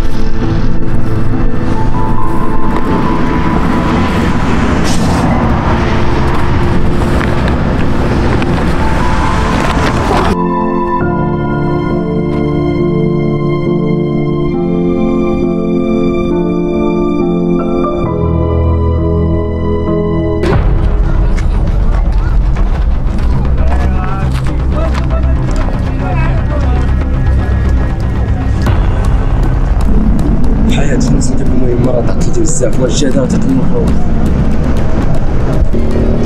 بزاف والجداء تتلمح روحي.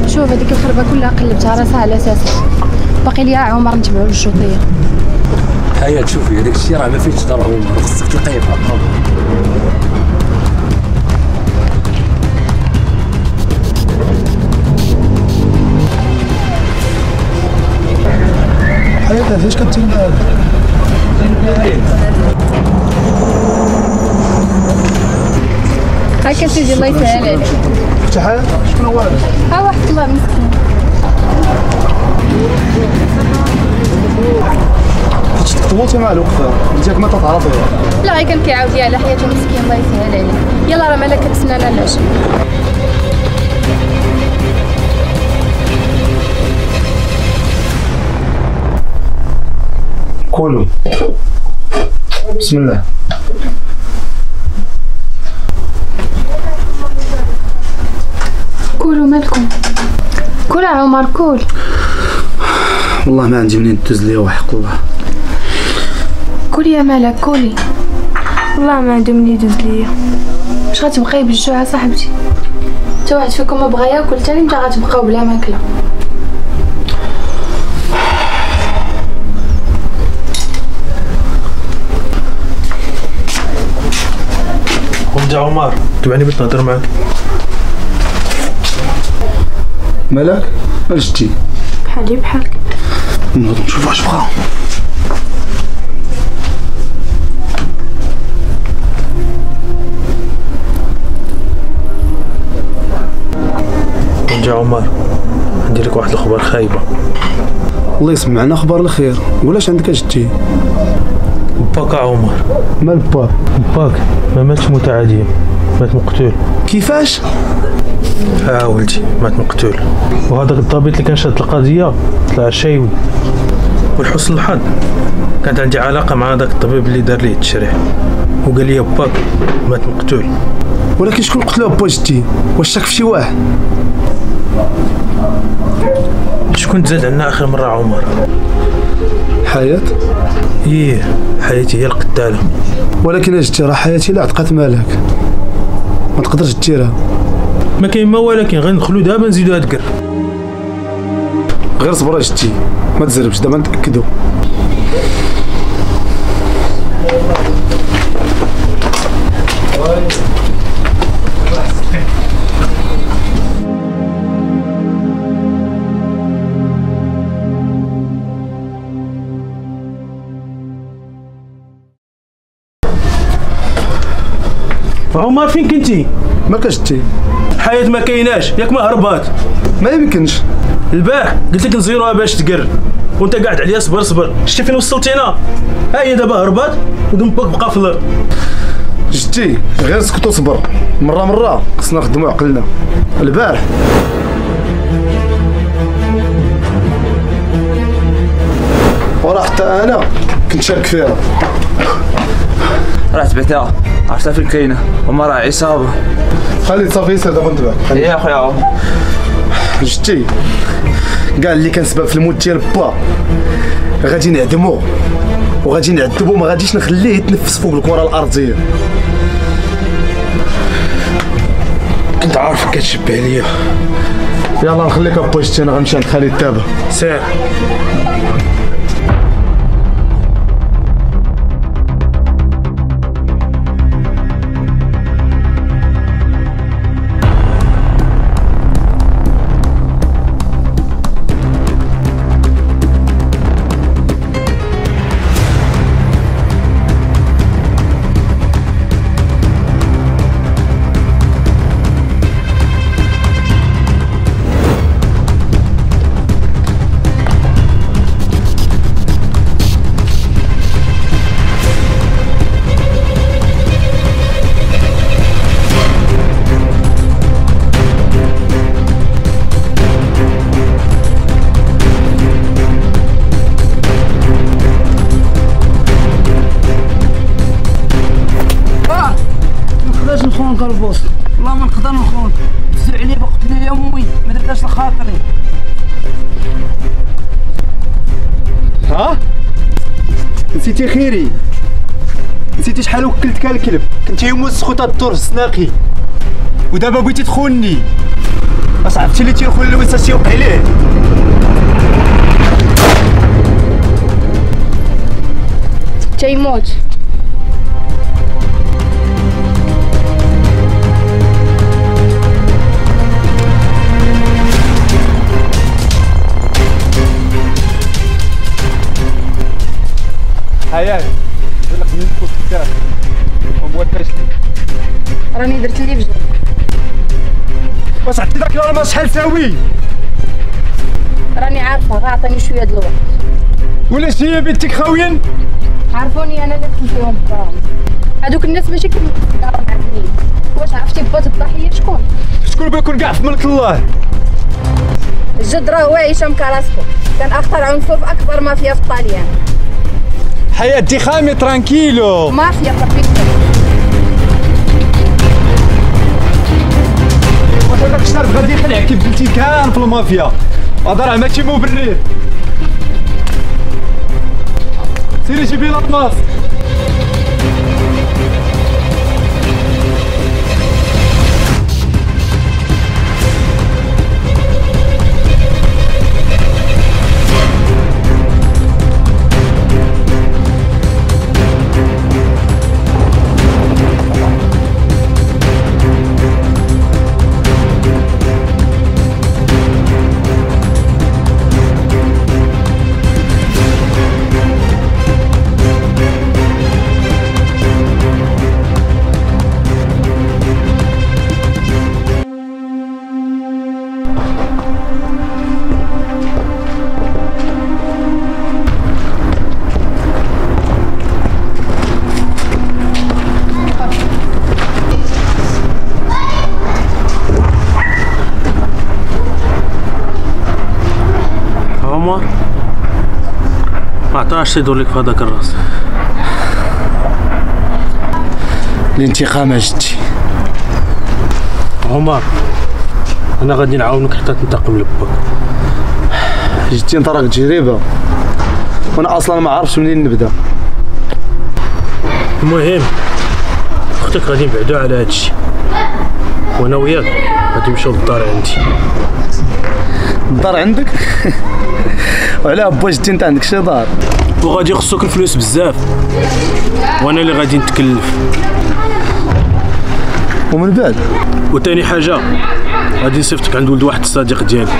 شوف هذيك الخربه كلها قلبتها راسها على اساسها، باقي ليا عمر نتبعو للشوطيه. حياة شوفي هذاك الشيء راه ما فيهش دار عمر، خصك تلقيه بحال هكا. حياة علاش كتمنى هذا؟ هاكا سيدي الله يسهل عليك. فتحان شكون هو هذا؟ ها واحد الله مسكين. كنت تطولتي مع الوقفه، قلتلك ما تتعرفي. لا غير كان كيعاود لي على حياته مسكين الله يسهل عليه. يلا راه مالا كتسنانا العشاء. كلوا بسم الله. كولوا مالكم؟ كول عمر كول. والله ما عندي منين ندوز ليا وحق الله. كولي يا مالك كولي. والله ما عندي منين ندوز ليا. واش غتبقاي بالجوع صاحبتي؟ حتى واحد فيكم ما بغا ياكل ثاني نتا غتبقاو بلا ماكله. قوم يا عمر تبعني بغيت نهضر معاك. مالك؟ مال جيتي؟ بحالي بحالك. نوض نشوف واش بغا. ونجي عمر عندي لك واحد الخبر خايبه. الله يسمعنا خبر الخير، ولاش عندك اجتي؟ باك عمر. مال باك؟ باك ما ماتش موت عاديه، مات مقتول. كيفاش؟ اه ولدي مات مقتول، وهذاك الضابط اللي كان شاد القضيه طلع شايوي، ولحسن الحظ كانت عندي علاقه مع هذاك الطبيب اللي دار ليه التشريح، وقال لي باك مات مقتول. ولكن شكون قتلو با جدي؟ واش شك في شي واحد؟ شكون زاد عندنا اخر مره عمر؟ حياة؟ ايه حياتي هي القتاله. ولكن اجدي راه حياتي لا عتقات مالك، ما تقدرش ديرها. ما كاين ما ولكن، غندخلو دابا نزيدو هاد الكر. غير صبر اجتي ما تزربش، دابا نتأكدو. عمر فين كنتي؟ ما كشتي. حياة ما كايناش ياك، ما هربات. ما يمكنش البارح قلت لك نزيروها باش تقر، وانت قاعد عليا صبر صبر. شتي فين وصلتينا؟ ها هي دابا هربات ودمك بقى في الارض. جدي غير سكت وصبر، مره مره خصنا نخدموا عقلنا. البارح ورا حتى انا كنت شارك فيها، راه تبعتها عرفتها فين كاينه، هما راه عصابه. خلي صافي سير دابا نتبعك. يا خويا عمر جدي كاع اللي كان سبب في الموت ديال با غادي نعدمو وغادي نعذبو، ما غاديش نخليه يتنفس فوق الكره الارضيه. كنت عارفك كتشبه عليا. يلا نخليك با جدي، انا غنمشي عند خالد دابا. سير. سيتي خيري، نسيتي شحال وكلتك الكلب، كنتي يوم السخوطه الدور السناقي، ودابا بغيتي تخوني، اصعبتي اللي تيخون لويس اش يوقع ليه. تيموت حياة قلق من الفوت الكرة ومواتاش لي راني درت لي فجر واش عطيتي داك الرماش شحال ساوي راني عارفه غا عطيني شويه د الوقت ولا شي بنتك خاويين عرفوني انا اللي كنتيهم برام هادوك الناس ماشي كيما كيداروا معايا واش عرفتي بات الضحيه شكون شكون بيكون كاع في ملك الله الجد راه هشام كراسكو كان اخطر عنصر في اكبر مافيا في الطاليان حياة دخامي ترانكيلو مافيا خفيفة واش هذاك الشرف غادي يخلعك بنتي كان في المافيا هذا راه ماشي مبرر سيري جيبي الأطلس معطاش يدور لك في هذاك الراس الانتقام اجدتي عمر انا غادي نعاونك حتى تنتقم لباك جيتي من طريق تجربه وانا اصلا ما عرفتش منين نبدا المهم اختك غادي نبعدو على هادشي وانا وياك غادي نمشيو للدار عندي الدار عندك وعلاه با جدي انت عندك شي دار وغادي يخصوك الفلوس بزاف وانا اللي غادي نتكلف ومن بعد وثاني حاجه غادي نصيفطك عند ولد واحد الصديق ديالي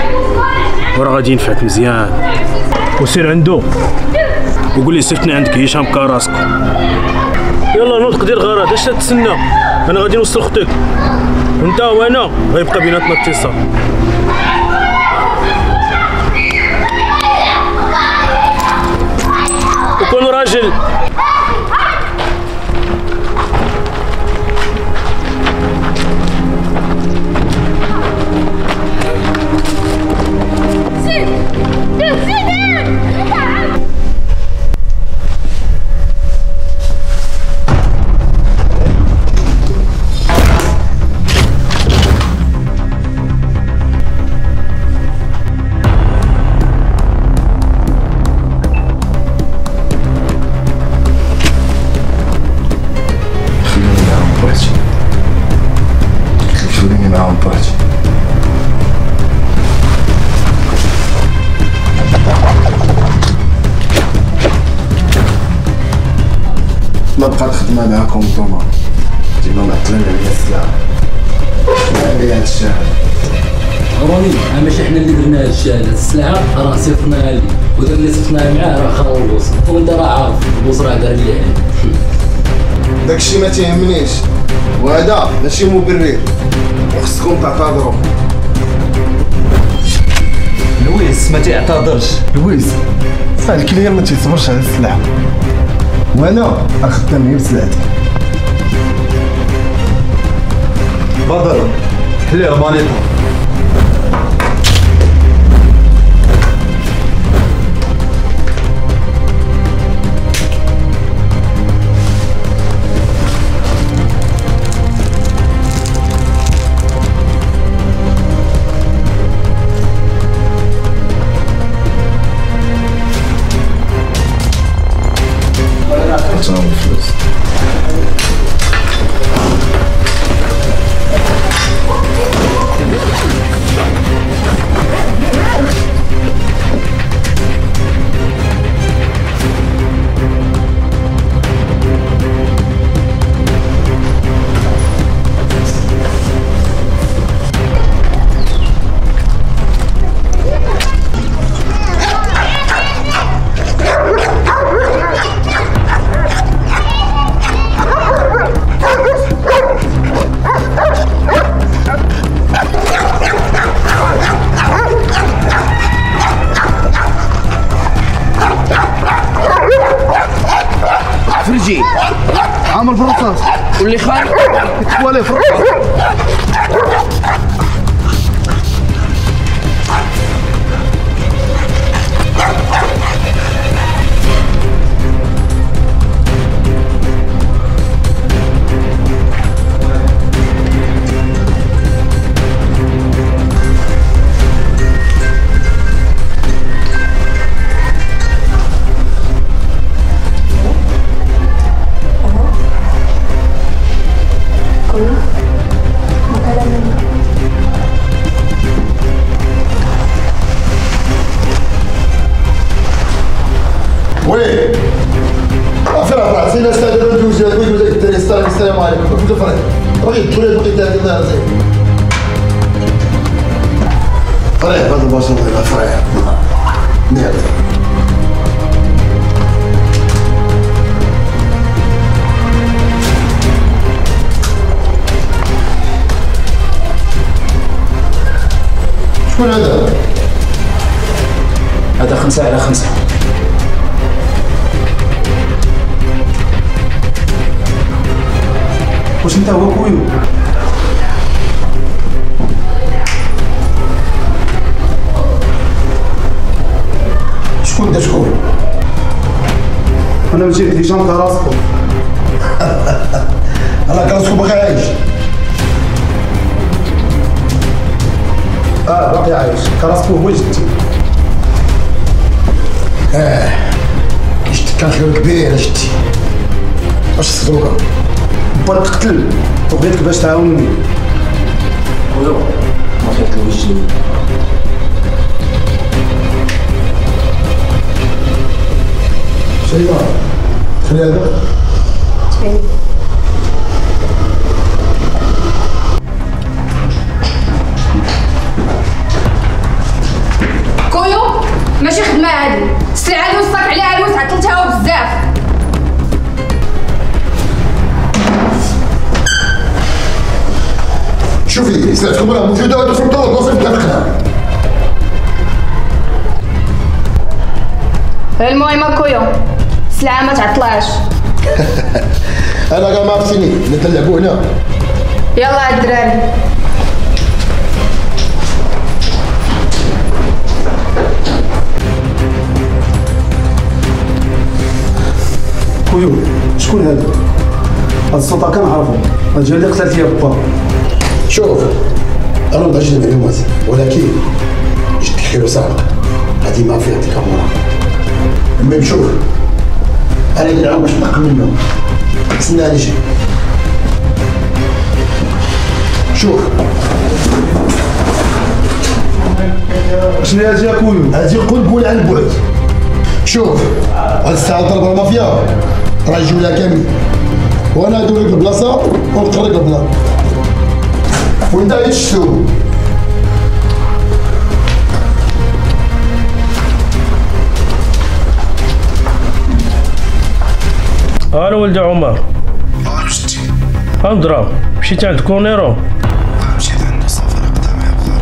وراه غادي ينفعك مزيان وسير عنده وقول لي صيفطني عندك هشام كراسكو يلا نوض قدير غرض اش تتسنى انا غادي نوصل اختك وانت وانا غيبقى بيناتنا اتصال كون راجل بقى الخدمه معاكم الضمان ديما معطلين عليا السلعه عليا هاد الشهر روني ماشي حنا اللي درنا هاد الشهر هاد السلعه راه صيفطناها لي وداك اللي صيفطناها معاه راه خلص وانت راه عارف البوص راه دار لي عليه داكشي ما تيهمنيش وهذا ماشي مبرر وخصكم تعتذروا لويس ما تيعتذرش لويس صافي الكلير ما تيصبرش على السلعه وانا اخدام غير سلعتك بدر حلي ربانيطه واللي خان اتولف. السلام عليكم. كنت فرحان ريت تولي بقيت هكذا زين فرح بهذا البشر ديال فرح نير. شكون هذا؟ هذا خمسة على خمسة. واش انت هو كويو؟ شكون دا شكون؟ انا ماشي ديجان تاع راسكم. انا كراسكم باقي عايش. اه باقي عايش، كراسكم هو جدتي. اه جدتك كان خير كبير يا جدتي. واش الصدوقه؟ باك قتل وبغيتك باش تعاونني. ولا ما خيطلوش لي شيطان. شنو هذا؟ تبين كويو ماشي خدمه هادي. السلعه اللي وصلت عليها الوسع عطلتها بزاف. شوفي سلعتكم راه موجوده وانتم صمتوا نوصل اتفقنا. المهم كويو السلعه ما تعطلاش. انا راه ما عرفتيني اللي تلعبوا هنا. يلا الدراري كويو. شكون هذا؟ هاد الصوت كنعرفو، هاد اللي قتل فيا با. شوف انا ما عنديش المعلومات ولكن جبت خير سرق هذه ما فيها ديك المره. المهم شوف انا كنعاون باش نحقق منهم. استنى هذا شي شوف شنو هادي يا كويو؟ هادي قنبله على البعد. شوف هاد الساعه ضربه المافيا راه الجوله كامل وانا ندور البلاصه ونقرب البلاصه وانت عيشتو. الو ولد عمر. الو جدي. انضرب مشيت عند كونيرو؟ مشيت عندو صافي نقطع معاه بخير.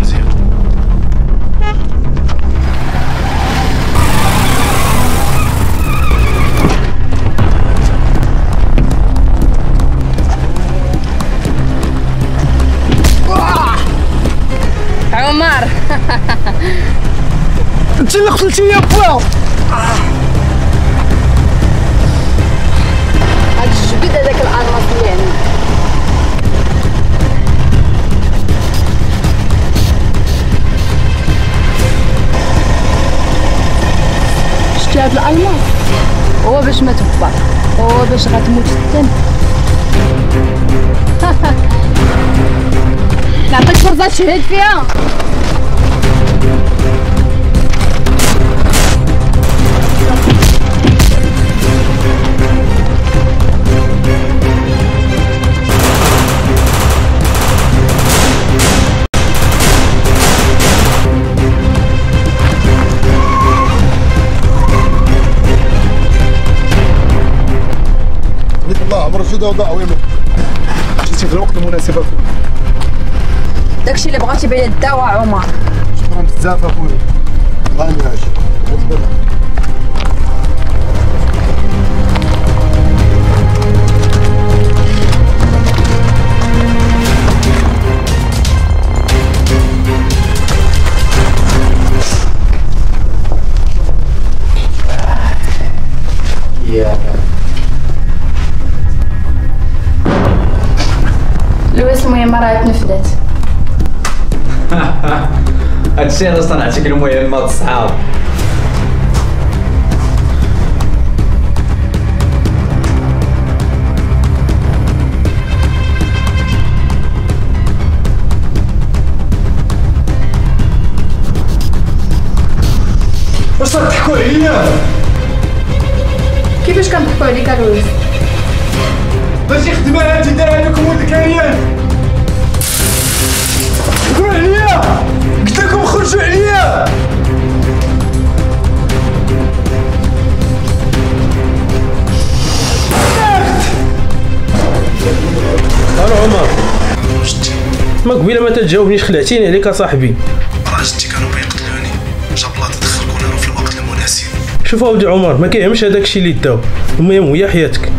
مزيان عمر. انت اللي قتلتي يا با. هاد الجبد هذاك الانماط اللي عندك. شتي هاد الانماط هو باش ما تكبر هو باش غتموت حتى نعطيك فرصة تشهد فيها. الله مرشودة وضع ويمه جيتي في الوقت المناسب أخويا. داكشي اللي بغاتي بعيد الدواء عمر. شكرا بزاف اخويا الله يعيش. Yeah. لويس الميمرة اتنفدت. هادشي انا صنعتك الميمرة الصحاب. واش تضحكوا عليا؟ كيفاش كنضحكوا عليك لويس؟ باش يخدم هادي دايره لكم ولدك ريان. ضحكوا عليا، قلت لكم خرجوا عليا. الو عمر، شتي ما قبيله ما تجاوبنيش، خلعتيني عليك اصاحبي. شتي كانوا بيقتلوني، جاب الله تدخلكم انا في الوقت المناسب. شوف اودي عمر، ما كيهمش هذاك الشيء اللي داو، المهم هي حياتك.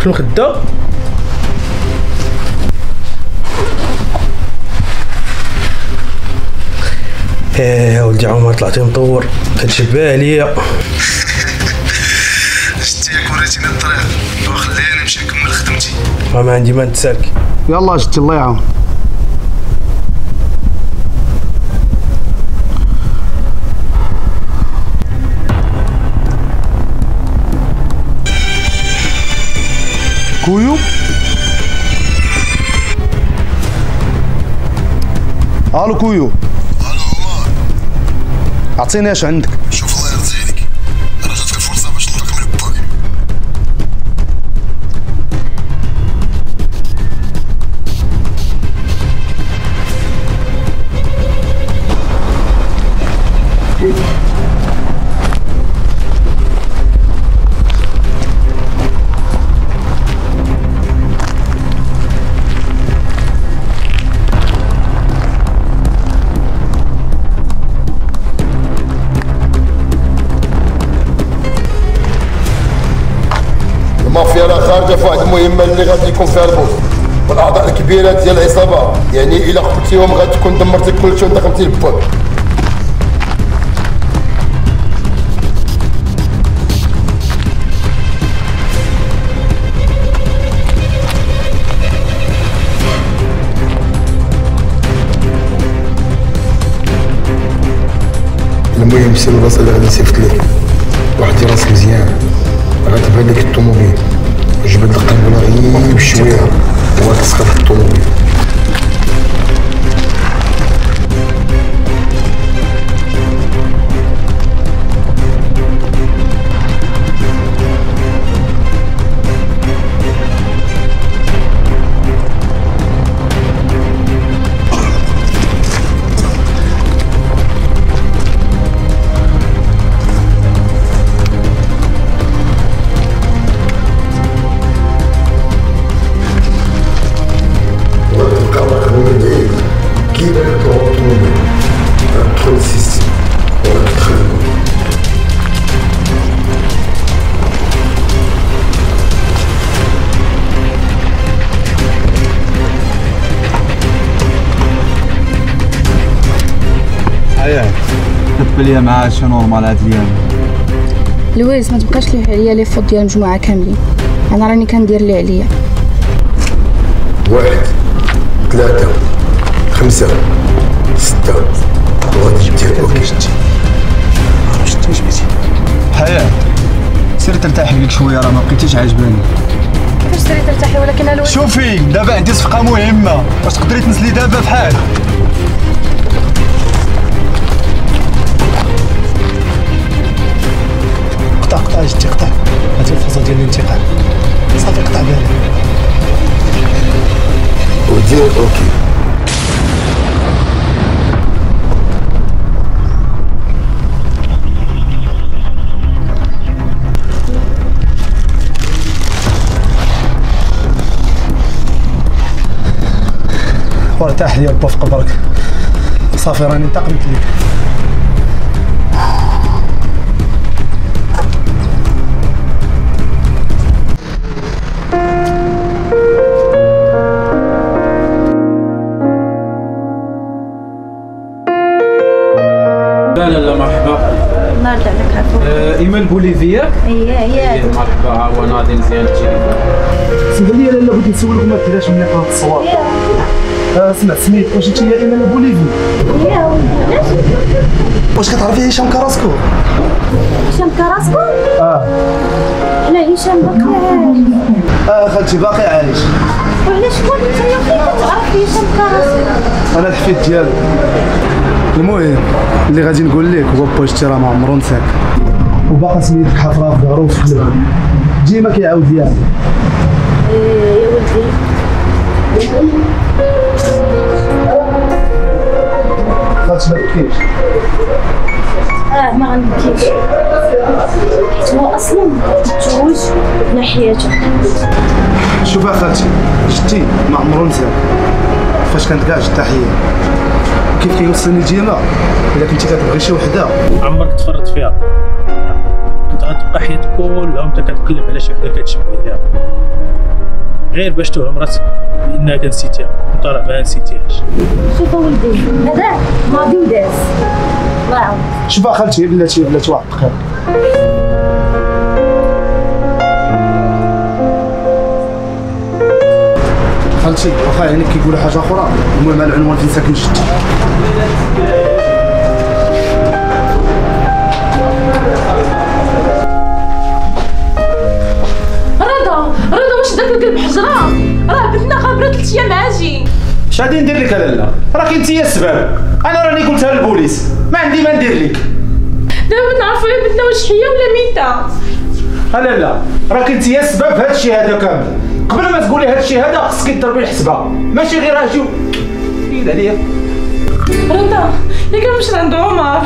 في الخدة ايه ولدي عمر، طلعتي مطور كتشبه عليا. شتيك وريتيني الطريق وخليني نمشي نكمل خدمتي، راه ما عندي ما نتسالك. يلا جدتي الله يعاون. كويو الو كويو. الو عمر، عطيني اش عندك. شوف الله يرضي عليك، انا جاتك الفرصه باش نطلق من باك. المافيا راه خارجه في واحد المهمه اللي غادي يكون فيها البوس والاعضاء الكبيره ديال العصابه، يعني الا قتلتيهم غادي تكون دمرتي كلشي ودخلتي للباك. المهم سير البلاصه اللي غادي نصيفط لك، وحدي راسك مزيان غتبان لك الطوموبيل، جبد القلب غريب شويه وغتسقط في الطوموبيل. ليا معاه شي نورمال هاد اليوم. لويس ما تبقاش تلوح عليا لي فوط ديال المجموعه كاملين، انا راني كندير اللي عليا. واحد ثلاثة خمسة ستة وغادي تجيب ديالك. اوكي شتي شتي جبتي حياة، سير ترتاحي ليك شويه، راه ما بقيتيش عاجباني. كيفاش سيري ترتاحي ولكن لويس؟ شوفي دابا عندي صفقه مهمه، واش تقدري تنزلي دابا بحال؟ قطع قطع جدي قطع، هذه الفرصة ديال الانتقام. صافي قطع بالك. ودير اوكي. وارتاح ليا با في قبرك. صافي راني انتقمت ليك. البوليفيه هي هي هكا هو ناضي مزيان التليفون. سمح لي لاله بغيت نسولك ما ديرهاش مليح هاد الصواب. اسمع سميت واش انت هي لاله بوليفي؟ يا علاش؟ واش كتعرفي هشام كراسكو؟ هشام كراسكو؟ اه لا هشام باقي عايش. اه خالتي باقي عايش. وعلاش كنت كتعرف هشام كراسكو؟ انا الحفيد ديالو. المهم اللي غادي نقول لك هو بوجتي راه ما عمرو نساك وباقا سميت الحفره في دارو وفي قلبها ديما كيعاود ليها. يا ولدي خاصك ما تبكيش. اه ما غنبكيش حيت هو اصلا تزوج على حياته. شوف اخاتي جدتي ما عمرو نساك فاش كانت كاع جده حيه كيف كيوصلني ديما. الا كنتي كتبغي شي وحده عمرك تفرط فيها انت غتبقى حياتك كلها وانت كتقلب على شي وحده كتشبه ليها غير باش توهم راسك بانها كنسيتيها وطالع ما نسيتيهاش. شوف ولدي هذا ماضي وداز الله يعاونك. شوف اخالتي بلاتي بلاتي واحد الدقيقه خالتي واخا عينك كيقولوا حاجه اخرى. المهم العنوان فين ساكن جدتي. رضا رضا واش داك الكلب حجره؟ راه بنتنا خابره ثلاث ايام عاجي. اش غادي ندير لك لاله؟ راك انت هي السبب. انا راني قلتها للبوليس ما عندي ما ندير لك. دابا نعرفوا يا بنتنا واش حيه ولا ميته. لاله راك انت هي السبب في هذا الشيء هذا كامل. قبل ما تقولي هذا الشيء هذا خصك تضربي الحسبه ماشي غير اجيو بعيد عليا. رضا ياك مش عند عمر؟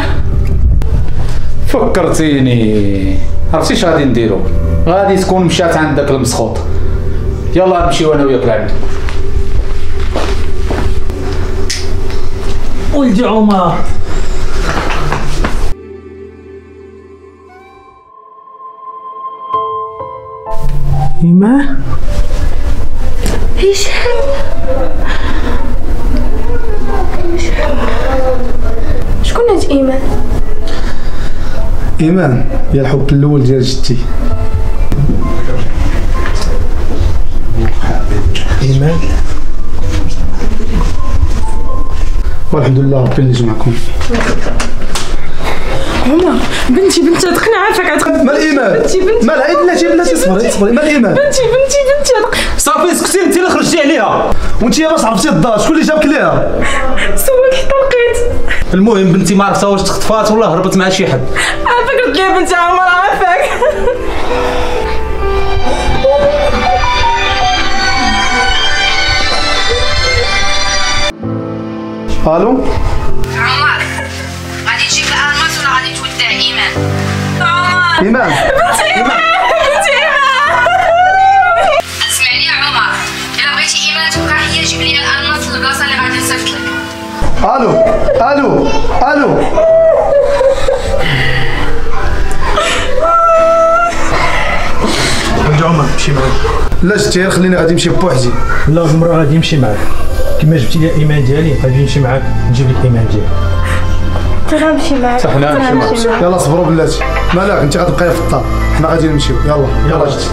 فكرتيني عرفتي اش غادي نديرو؟ غادي تكون مشات عند داك المسخوط. يلا نمشيو انا وياك لعندو. ولدي عمر ايمان هشام هشام شكون هاد ايمان؟ ايمان هي الحب الاول ديال جدتي. ايمان والحمد لله ربي اللي جمعكم. عمر بنتي بنتي هادق نعافاك عاد مال ايمان بنتي بنتي مال عيد بلاتي بلاتي صبري صبري مال ايمان بنتي بنتي بنتي هادق صافي اسكتي انت اللي خرجتي عليها وانت باش عرفتي الدار شكون اللي جابك ليها؟ سولت الطلقيت. المهم بنتي ما عرفتها واش تخطفات ولا هربت مع شي حد. عافاك قلت لي بنتي عمر عافاك. الو إيمان بنتي إيمان بنتي إيمان اسمعني يا عمر إلا بغيتي إيمان تبقى حية جيب لي الألماس للبلاصة اللي غادي نصيفط لك. ألو ألو ألو ولدي عمر مشي معايا. لا شتي غير خليني غادي نمشي بوحدي. لا عمرها غادي نمشي معاك كيما جبتي لي إيمان ديالي غادي نمشي معاك نجيب لك إيمان ديالي. حتى غنمشي معاك حتى حنا نمشي معاك. يلاه صبروا بلاتي مالك انت غتبقاي في الدار حنا غادي نمشيو. يلا يلا جدي.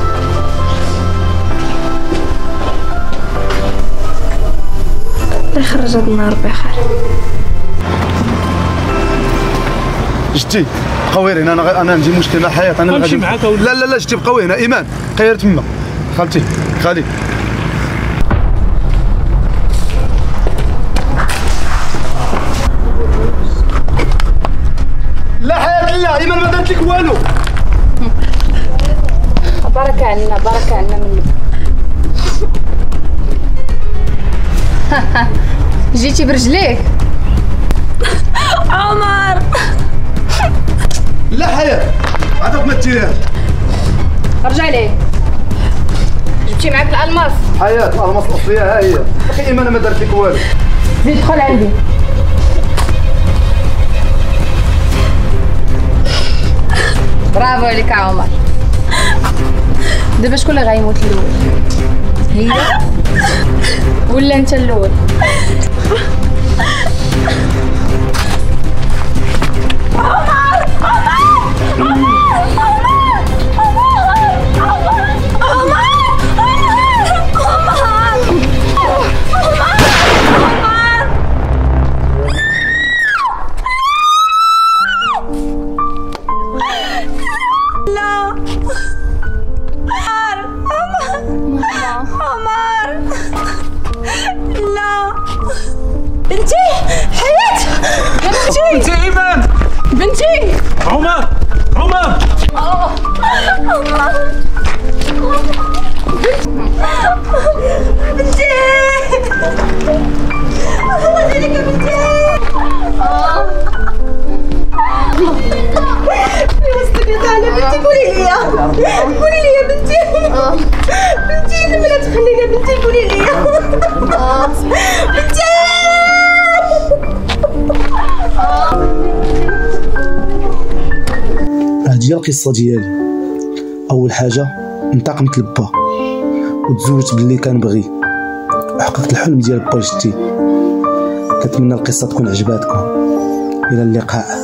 الله يخرج هاد النهار بخير. جدي بقاو غير هنا انا انا عندي مشكل مع حياة انا غادي لا لا لا جدي بقاو هنا. ايمان بقاي غير تما خالتي خالي. ايمان ما دارت لك والو. بركه عندنا بركه عندنا منك. جيتي برجليك عمر. لا حياة عاد ما ديريهاش. رجع ليه جبتي معاك الالماس؟ حياة الالماس الاصليه ها هي. اخي ايمان ما دارت لك والو. زيد دخل عندي. برافو عليك عمر. دابا شكون اللي غيموت الاول؟ هي ولا انت الاول؟ عمر عمر عمر انتي؟ عمر عمر اه عمر بنتي الله يجعلك بنتي اه يا تعالى بنتي قولي لي قولي لي يا بنتي بنتي لا تخلينا بنتي قولي لي بنتي هادي هي القصه ديالي. اول حاجه انتقمت لبا وتزوجت باللي كنبغي وحققت الحلم ديال با جدي. كنتمنى القصه تكون عجباتكم. الى اللقاء.